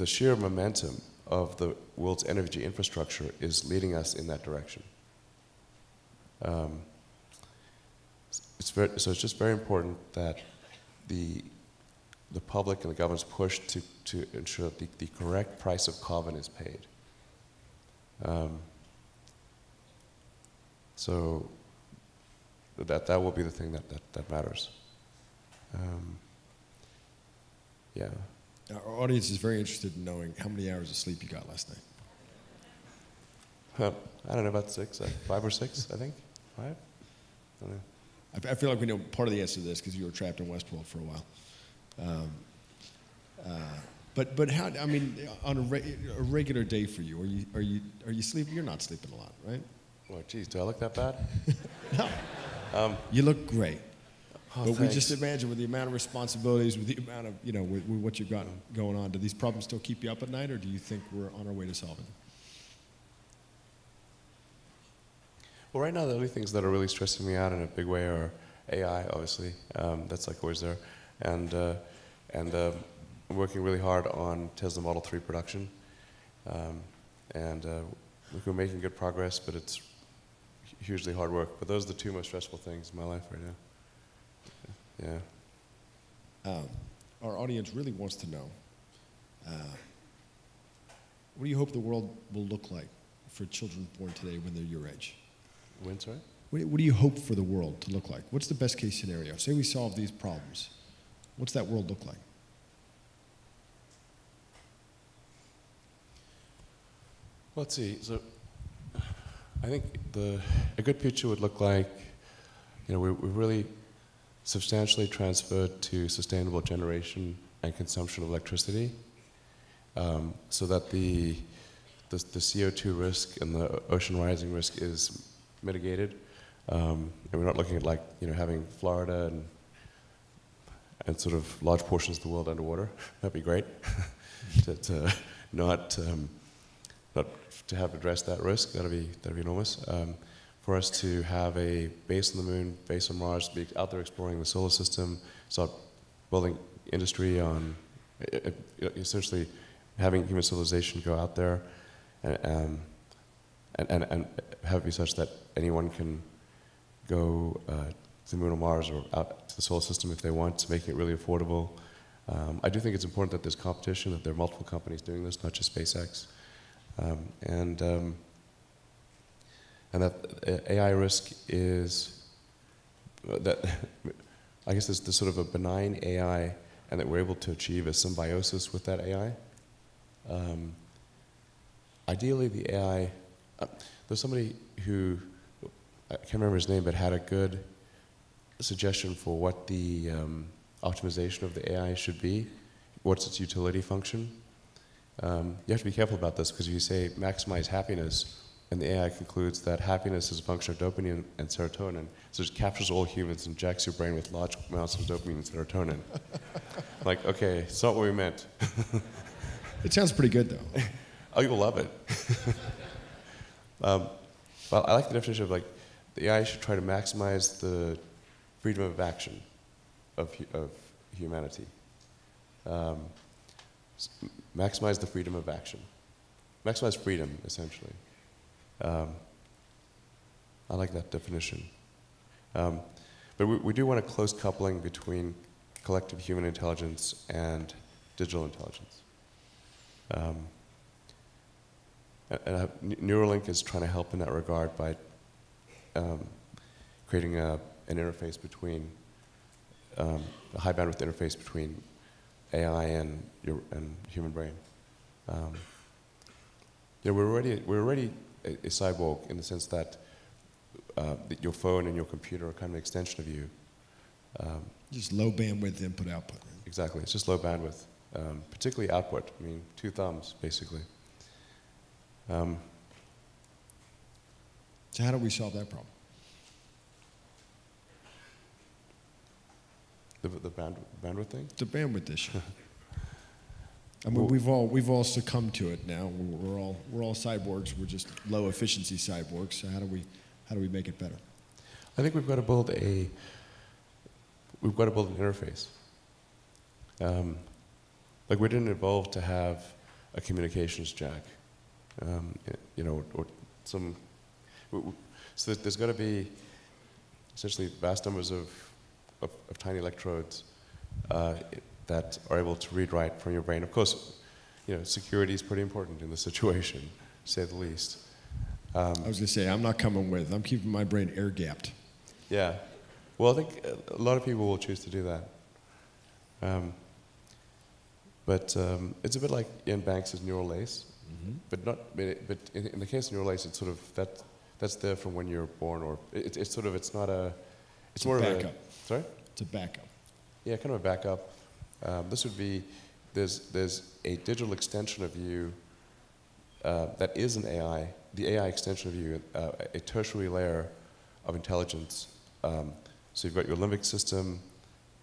sheer momentum of the world's energy infrastructure is leading us in that direction. So it's just very important that the public and the government's push to ensure that the correct price of carbon is paid. So that will be the thing that matters. Yeah. Our audience is very interested in knowing how many hours of sleep you got last night. I don't know, about five or six, I think. Five? I don't know. I feel like we know part of the answer to this because you were trapped in Westworld for a while. But how? I mean, on a regular day for you, are you sleeping? You're not sleeping a lot, right? Well, geez, do I look that bad? No. You look great. Oh, but thanks. We just imagine with the amount of responsibilities, with the amount of, you know, with what you've got going on, do these problems still keep you up at night, or do you think we're on our way to solving them? Well, right now the only things that are really stressing me out in a big way are AI, obviously. That's like always there. And I'm working really hard on Tesla Model 3 production. We're making good progress, but it's hugely hard work. But those are the two most stressful things in my life right now. Yeah. Our audience really wants to know, what do you hope the world will look like for children born today when they're your age? When, sorry? What do you hope for the world to look like? What's the best case scenario? Say we solve these problems. What's that world look like? Let's see. So I think a good picture would look like, you know, we're really substantially transferred to sustainable generation and consumption of electricity, so that the CO2 risk and the ocean rising risk is mitigated, and we're not looking at, like, you know, having Florida and sort of large portions of the world underwater. That'd be great to have addressed that risk. That'd be enormous. For us to have a base on the moon, base on Mars, be out there exploring the solar system, start building industry on, essentially having human civilization go out there and have it be such that anyone can go to the moon or Mars or out to the solar system if they want, making it really affordable. I do think it's important that there's competition, that there are multiple companies doing this, not just SpaceX. And that AI risk is, that I guess there's this sort of a benign AI, and that we're able to achieve a symbiosis with that AI. Ideally, the AI, there's somebody who, I can't remember his name, but had a good suggestion for what the optimization of the AI should be. What's its utility function? You have to be careful about this, because if you say maximize happiness, and the AI concludes that happiness is a function of dopamine and serotonin, so it captures all humans and jacks your brain with large amounts of dopamine and serotonin. Like, okay, it's not what we meant. It sounds pretty good, though. Oh, you'll love it. But I like the definition of, like, the AI should try to maximize the freedom of action of humanity. Maximize the freedom of action. Maximize freedom, essentially. I like that definition. But we do want a close coupling between collective human intelligence and digital intelligence. And Neuralink is trying to help in that regard by creating an interface between, a high bandwidth interface between AI and human brain. Yeah, we're already a cyborg in the sense that that your phone and your computer are kind of an extension of you. Just low bandwidth input output. Right? Exactly, it's just low bandwidth, particularly output. I mean, two thumbs basically. So how do we solve that problem? The bandwidth thing? The bandwidth issue. I mean, well, we've all succumbed to it now. We're all cyborgs. We're just low efficiency cyborgs. So how do we make it better? I think we've got to build an interface. Like we didn't evolve to have a communications jack, you know, or some. So there's got to be essentially vast numbers of tiny electrodes that are able to read write from your brain. Of course, you know, security is pretty important in this situation, to say the least. I was going to say, I'm not coming with. I'm keeping my brain air-gapped. Yeah. Well, I think a lot of people will choose to do that. It's a bit like Ian Banks' neural lace, but in the case of neural lace, it's sort of that's there from when you're born, or it's sort of it's more a backup. Sorry? It's a backup. Yeah, kind of a backup. This would be there's a digital extension of you that is an AI. The AI extension of you, a tertiary layer of intelligence. So you've got your limbic system,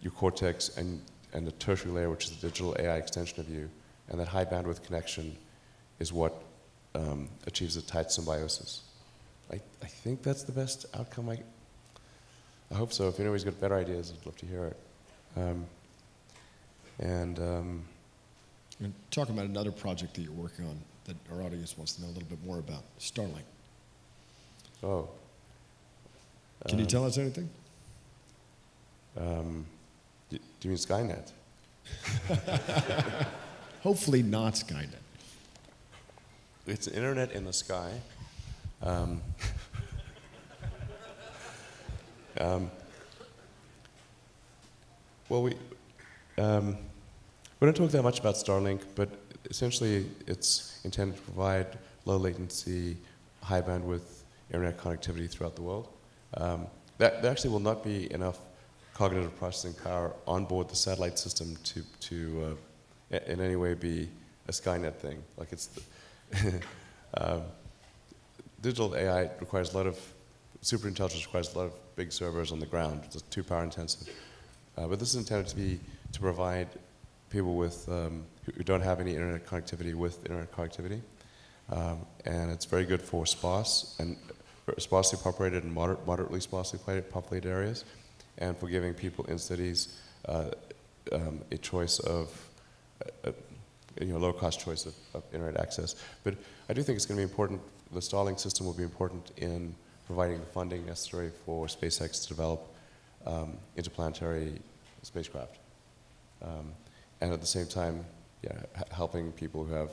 your cortex, and the tertiary layer, which is the digital AI extension of you. And that high bandwidth connection is what achieves a tight symbiosis. I think that's the best outcome. I hope so. If anybody's got better ideas, I'd love to hear it. And talking about another project that you're working on that our audience wants to know a little bit more about, Starlink. Oh. Can you tell us anything? Do you mean Skynet? Hopefully not Skynet. It's the internet in the sky. Well, we don't talk that much about Starlink, but essentially it's intended to provide low latency, high bandwidth internet connectivity throughout the world. There actually will not be enough cognitive processing power on board the satellite system to in any way be a Skynet thing. Like it's digital AI requires a lot of superintelligence, requires a lot of big servers on the ground. It's too power intensive. But this is intended to provide people with who don't have any internet connectivity with internet connectivity, and it's very good for sparsely populated and moderately sparsely populated areas, and for giving people in cities a choice of low-cost choice of internet access. But I do think it's going to be important. The Starlink system will be important in providing the funding necessary for SpaceX to develop interplanetary spacecraft, and at the same time, helping people who have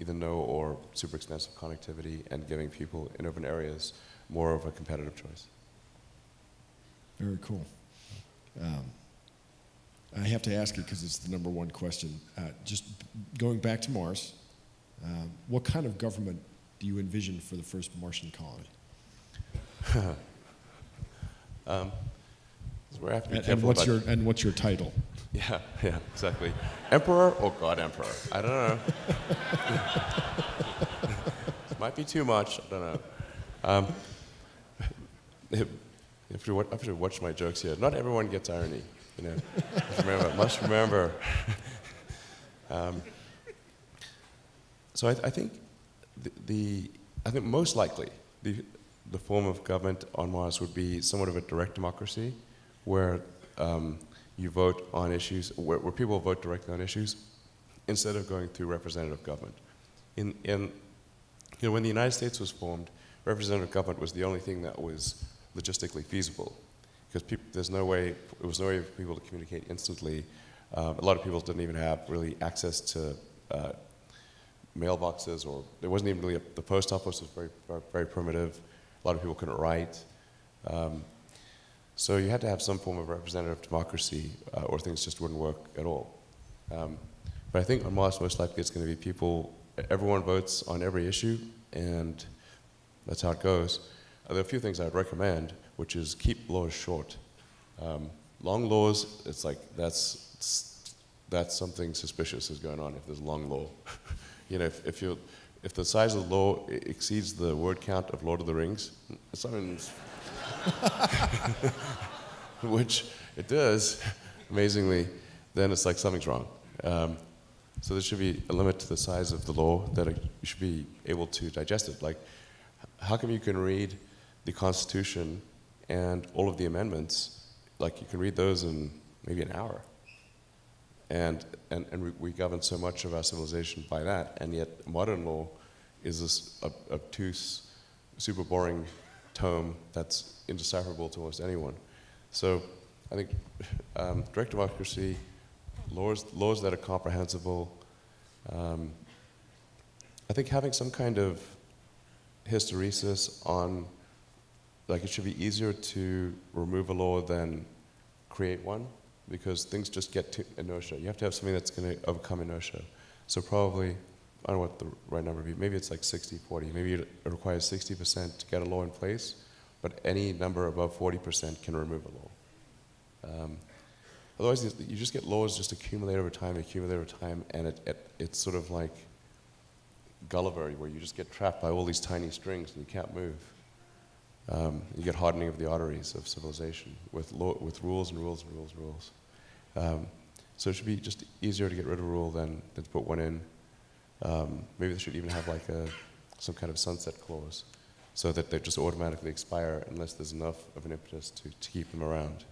either no or super expensive connectivity, and giving people in urban areas more of a competitive choice. Very cool. I have to ask you because it's the number one question. Just going back to Mars, what kind of government do you envision for the first Martian colony? And what's your title? Yeah, exactly. Emperor or God Emperor? I don't know. Might be too much. I don't know. If you watch my jokes here, not everyone gets irony. You know, must remember. So I think I think most likely the form of government on Mars would be somewhat of a direct democracy, where you vote on issues, where people vote directly on issues, instead of going through representative government. When the United States was formed, representative government was the only thing that was logistically feasible, because there's no way, it was no way for people to communicate instantly. A lot of people didn't even have really access to mailboxes, or there wasn't even really the post office was very, very, very primitive. A lot of people couldn't write. So you had to have some form of representative democracy, or things just wouldn't work at all. But I think on Mars, most likely it's going to be people, everyone votes on every issue, and that's how it goes. There are a few things I'd recommend, which is keep laws short. Long laws, it's like, that's something suspicious is going on if there's a long law. You know, if the size of the law exceeds the word count of Lord of the Rings, something's which it does, amazingly, then it's like something's wrong. So there should be a limit to the size of the law that you should be able to digest it. Like, how come you can read the Constitution and all of the amendments, like you can read those in maybe an hour? And we govern so much of our civilization by that, and yet modern law is this obtuse, super boring tome that's indecipherable to almost anyone. So I think direct democracy, laws that are comprehensible, I think having some kind of hysteresis on, like, it should be easier to remove a law than create one, because things just get to inertia. You have to have something that's going to overcome inertia. So probably, I don't know what the right number would be, maybe it's like 60-40. Maybe it requires 60% to get a law in place, but any number above 40% can remove a law. Otherwise, you just get laws just accumulate over time, and it's sort of like Gulliver, where you just get trapped by all these tiny strings and you can't move. You get hardening of the arteries of civilization with rules and rules and rules and rules. So it should be just easier to get rid of a rule than to put one in. Maybe they should even have like some kind of sunset clause, so that they just automatically expire unless there's enough of an impetus to keep them around.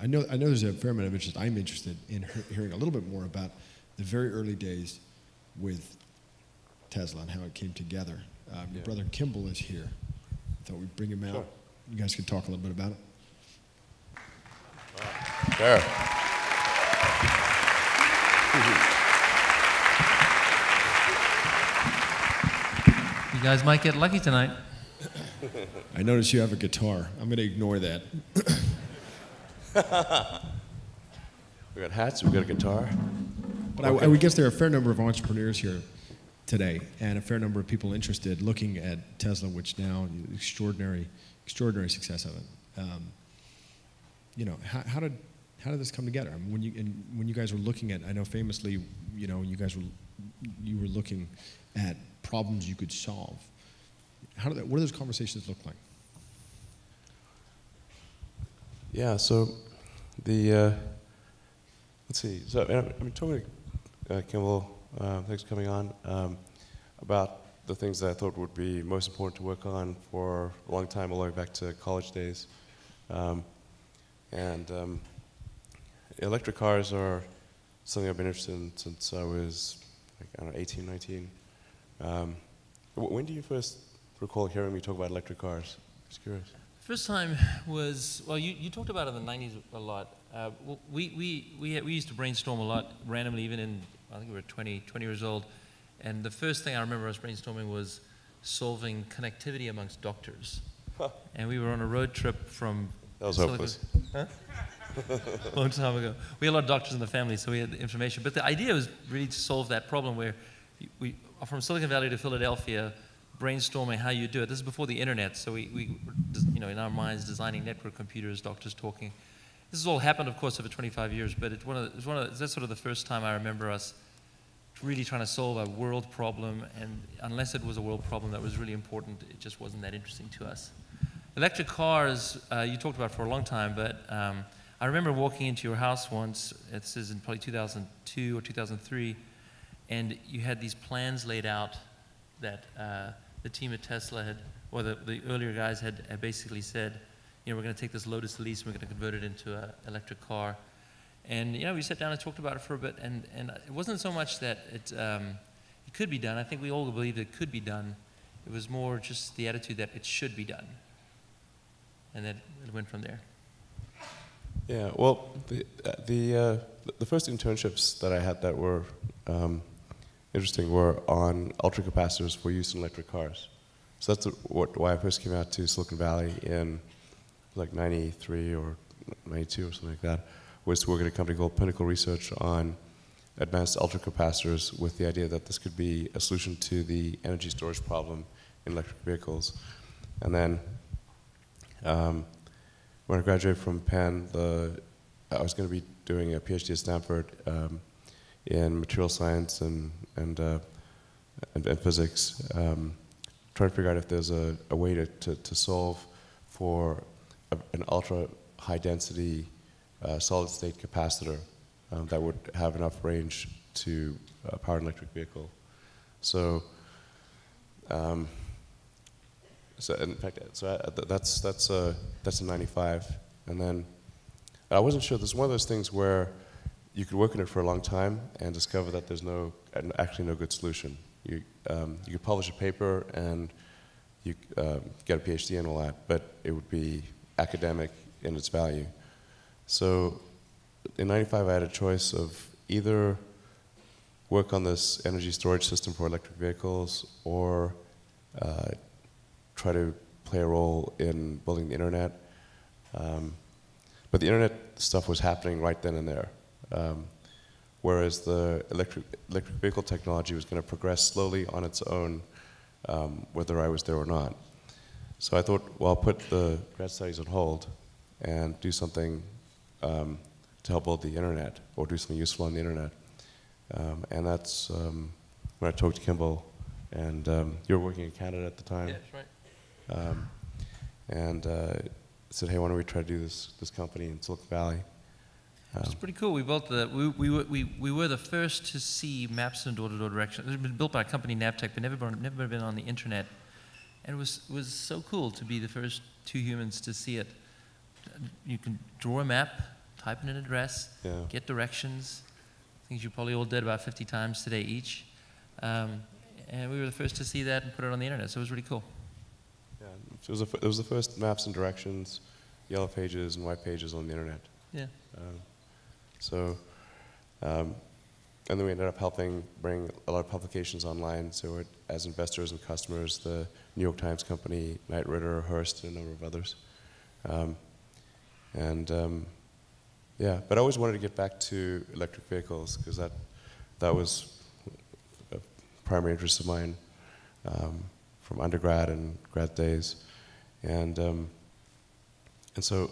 I know there's a fair amount of interest. I'm interested in hearing a little bit more about the very early days with Tesla and how it came together. Your brother Kimball is here. I thought we'd bring him out. Sure. You guys could talk a little bit about it. There. You guys might get lucky tonight. I notice you have a guitar. I'm going to ignore that. We got hats. We got a guitar. But okay. I would guess there are a fair number of entrepreneurs here today, and a fair number of people interested looking at Tesla, which now extraordinary success of it. You know, how did this come together? I mean, when you guys were looking at, I know famously, you know, you were looking at problems you could solve. What do those conversations look like? Yeah. So the let's see. So I'm talking to Kimball. Thanks for coming on, about the things that I thought would be most important to work on for a long time, all the way back to college days. Electric cars are something I've been interested in since I was, like, I don't know, 18, 19. When do you first recall hearing me talk about electric cars? I'm just curious. First time was, well, you talked about it in the 90s a lot. We used to brainstorm a lot randomly, even in, I think we were 20 years old, and the first thing I remember us brainstorming was solving connectivity amongst doctors. Huh. And we were on a road trip from... That was hopeless. Huh? A long time ago. We had a lot of doctors in the family, so we had the information. But the idea was really to solve that problem where we, from Silicon Valley to Philadelphia, brainstorming how you do it. This is before the internet, so we you know, in our minds, designing network computers, doctors talking. This has all happened, of course, over 25 years, but that's sort of the first time I remember us really trying to solve a world problem, and unless it was a world problem that was really important, it just wasn't that interesting to us. Electric cars, you talked about for a long time, but I remember walking into your house once, this is in probably 2002 or 2003, and you had these plans laid out that the team at Tesla had, or the earlier guys had basically said, you know, we're going to take this Lotus Elise and we're going to convert it into an electric car. And, you know, we sat down and talked about it for a bit, and it wasn't so much that it, It could be done. I think we all believe that it could be done. It was more just the attitude that it should be done. And then it went from there. Yeah, well, the first internships that I had that were interesting were on ultracapacitors for use in electric cars. So that's why I first came out to Silicon Valley in like 93 or 92 or something like that, was to work at a company called Pinnacle Research on advanced ultracapacitors with the idea that this could be a solution to the energy storage problem in electric vehicles. And then when I graduated from Penn, I was going to be doing a PhD at Stanford in material science and physics, trying to figure out if there's a way to solve for an ultra-high-density solid-state capacitor that would have enough range to power an electric vehicle. So, that's in 95. And then I wasn't sure. There's one of those things where you could work on it for a long time and discover that there's actually no good solution. You could publish a paper and you get a PhD and all that, but it would be academic in its value. So in 95, I had a choice of either work on this energy storage system for electric vehicles or try to play a role in building the internet. But the internet stuff was happening right then and there. Whereas the electric vehicle technology was going to progress slowly on its own, whether I was there or not. So I thought, well, I'll put the grad studies on hold and do something to help build the internet, or do something useful on the internet. And that's when I talked to Kimball, and you were working in Canada at the time. Yeah, that's right. And said, hey, why don't we try to do this company in Silicon Valley? It's pretty cool. We built we were the first to see maps in door-to-door direction. It had been built by a company, Navtech, but never been on the internet. And it was so cool to be the first two humans to see it. You can draw a map, type in an address, get directions, things you probably all did about 50 times today each. And we were the first to see that and put it on the internet, so it was really cool. Yeah, it was the first maps and directions, yellow pages and white pages on the internet. Yeah. And then we ended up helping bring a lot of publications online. So as investors and customers, the New York Times Company, Knight Ridder, Hearst, and a number of others. Yeah, but I always wanted to get back to electric vehicles because that was a primary interest of mine from undergrad and grad days. And so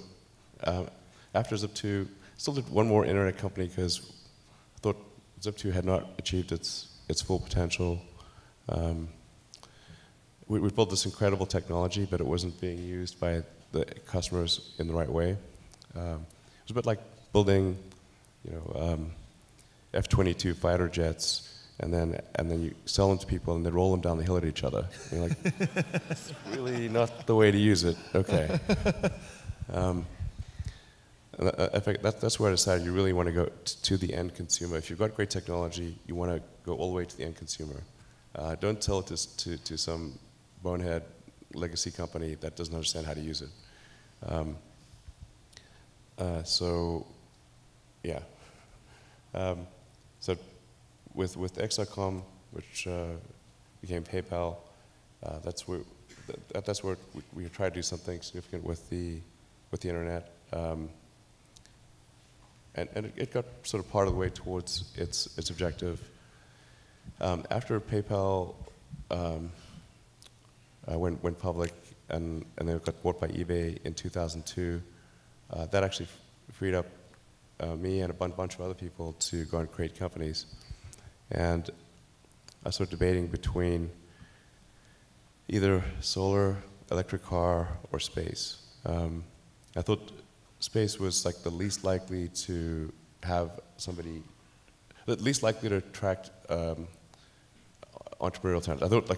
after Zip2, still did one more internet company because I thought Zip2 had not achieved its full potential. We built this incredible technology, but it wasn't being used by the customers in the right way. It was a bit like building, F-22 fighter jets, and then you sell them to people, and they roll them down the hill at each other. And you're like, that's really not the way to use it. Okay. In fact, that's where I decided you really want to go to the end consumer. If you've got great technology, you want to go all the way to the end consumer. Don't sell it to some bonehead legacy company that doesn't understand how to use it. So with X.com, which became PayPal, that's where we tried to do something significant with the internet. And it got sort of part of the way towards its objective. After PayPal went public and they got bought by eBay in 2002, that actually freed up me and a bunch of other people to go and create companies. And I was sort of debating between either solar, electric car, or space. I thought space was like the least likely to have somebody, the least likely to attract entrepreneurial talent. I thought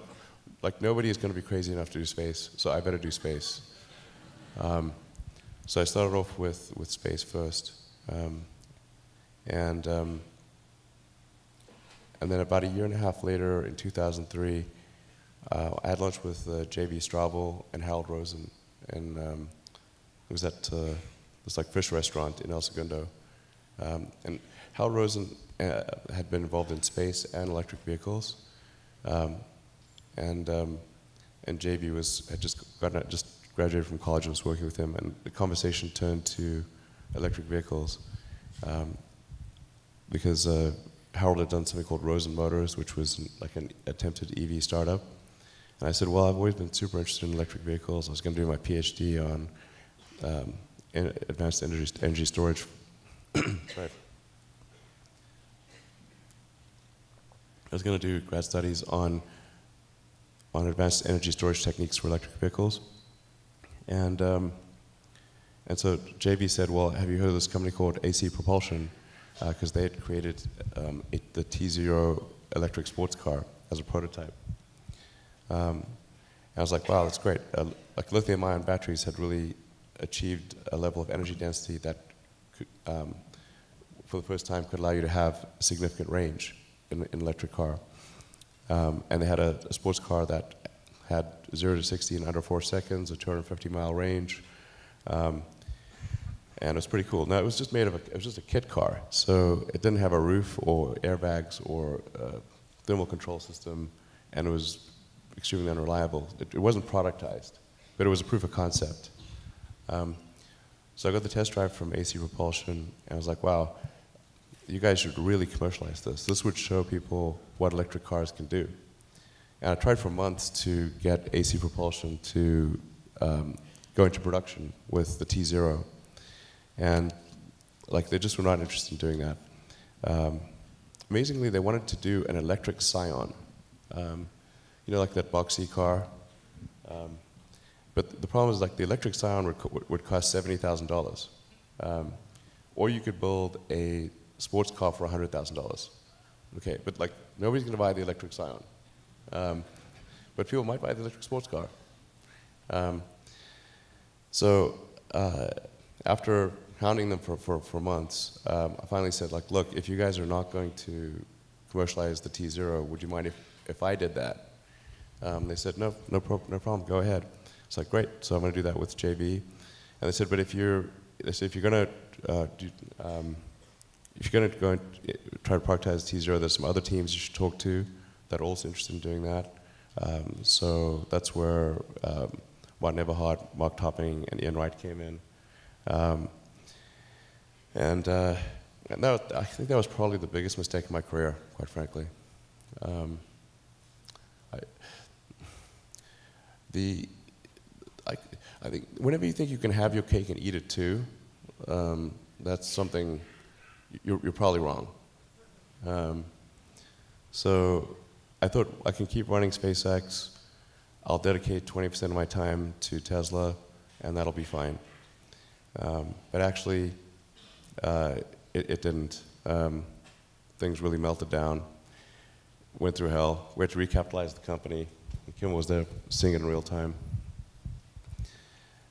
like nobody is going to be crazy enough to do space, so I better do space. So I started off with space first, And then about a year and a half later, in 2003, I had lunch with J.B. Straubel and Harold Rosen, and it was at this like fish restaurant in El Segundo. And Harold Rosen had been involved in space and electric vehicles, and J.B. had just graduated from college and was working with him, and the conversation turned to electric vehicles, because Harold had done something called Rosen Motors, which was like an attempted EV startup. And I said, well, I've always been super interested in electric vehicles. I was going to do my PhD on advanced energy storage. Sorry. I was going to do grad studies on advanced energy storage techniques for electric vehicles. And so JB said, well, have you heard of this company called AC Propulsion? Because they had created the T0 electric sports car as a prototype. And I was like, wow, that's great. Like lithium-ion batteries had really achieved a level of energy density that could, for the first time could allow you to have significant range in an electric car. And they had a sports car that had 0 to 60 in under 4 seconds, a 250-mile range. And it was pretty cool. Now, it was just made of it was just a kit car. So it didn't have a roof or airbags or a thermal control system, and it was extremely unreliable. It wasn't productized, but it was a proof of concept. So I got the test drive from AC Propulsion, and I was like, wow, you guys should really commercialize this. This would show people what electric cars can do. And I tried for months to get AC Propulsion to go into production with the T0. And like they just were not interested in doing that. Amazingly, they wanted to do an electric Scion, you know, like that boxy car. But the problem is, like, the electric Scion would cost $70,000, or you could build a sports car for $100,000. Okay, but like nobody's going to buy the electric Scion, but people might buy the electric sports car. After hounding them for months, I finally said, like, look, if you guys are not going to commercialize the T0, would you mind if I did that? They said, no problem, go ahead. It's like, great, so I'm going to do that with JB. And they said, but if you're going to go and try to productize T0, there's some other teams you should talk to that are also interested in doing that. So that's where Mark Neverhard, Mark Topping, and Ian Wright came in. I think that was probably the biggest mistake of my career, quite frankly. I think whenever you think you can have your cake and eat it too, that's something you're probably wrong. So I thought I can keep running SpaceX. I'll dedicate 20% of my time to Tesla, and that'll be fine. But actually, it didn't. Things really melted down, went through hell. We had to recapitalize the company. Kim was there seeing it in real time.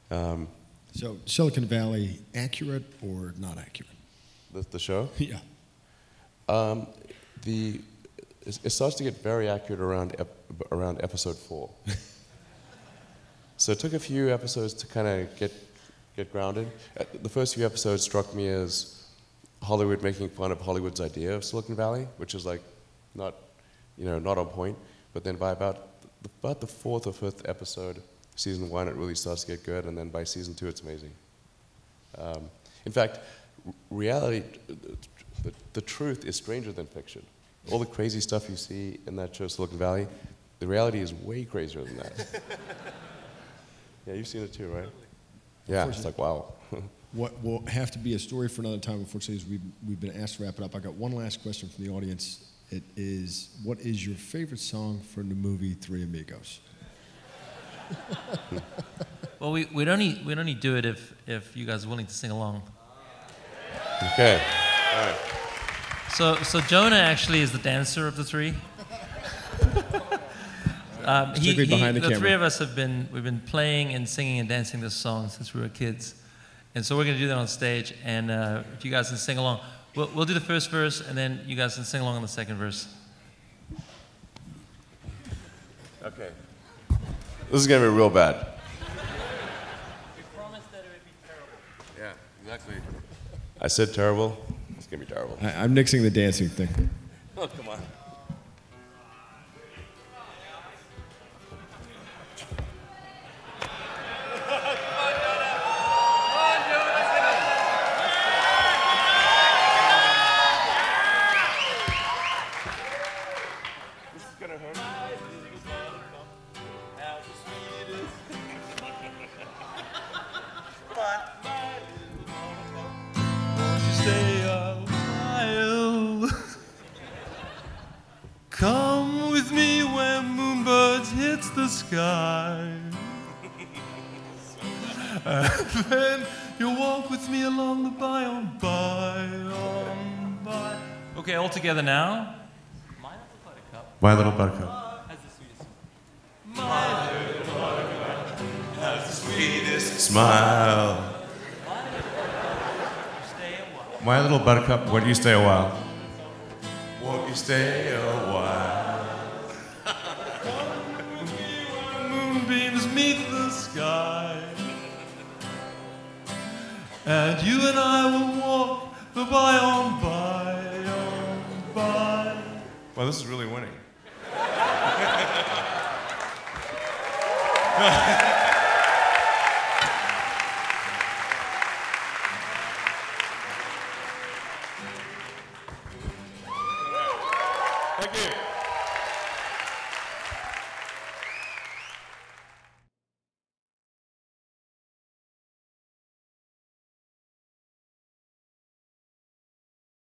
So Silicon Valley, accurate or not accurate? The show? Yeah. It starts to get very accurate around episode 4. So it took a few episodes to kind of get grounded. The first few episodes struck me as Hollywood making fun of Hollywood's idea of Silicon Valley, which is like not on point. But then by about the 4th or 5th episode, season 1, it really starts to get good, and then by season 2, it's amazing. In fact, reality, the truth is stranger than fiction. All the crazy stuff you see in that show, Silicon Valley, the reality is way crazier than that. Yeah, you've seen it too, right? Yeah, it's like, wow. What will have to be a story for another time, unfortunately, is we've been asked to wrap it up. I got one last question from the audience. It is, what is your favorite song from the movie 3 Amigos? Well, we'd only do it if you guys are willing to sing along. Okay. All right. So Jonah actually is the dancer of the three. The three of us we've been playing and singing and dancing this song since we were kids, and so we're going to do that on stage. And if you guys can sing along, we'll do the first verse, and then you guys can sing along on the second verse. Okay. This is going to be real bad. We promised that it would be terrible. Yeah, exactly. I said terrible. It's going to be terrible. I'm nixing the dancing thing. Oh, come on. Together now. My Little Buttercup. My Little Buttercup. Has the sweetest smile. My Little Buttercup has the sweetest smile. My Little Buttercup, won't you stay a while? Won't you stay a while? Come with me when moonbeams meet the sky. And you and I will walk the biome by. Well, this is really winning.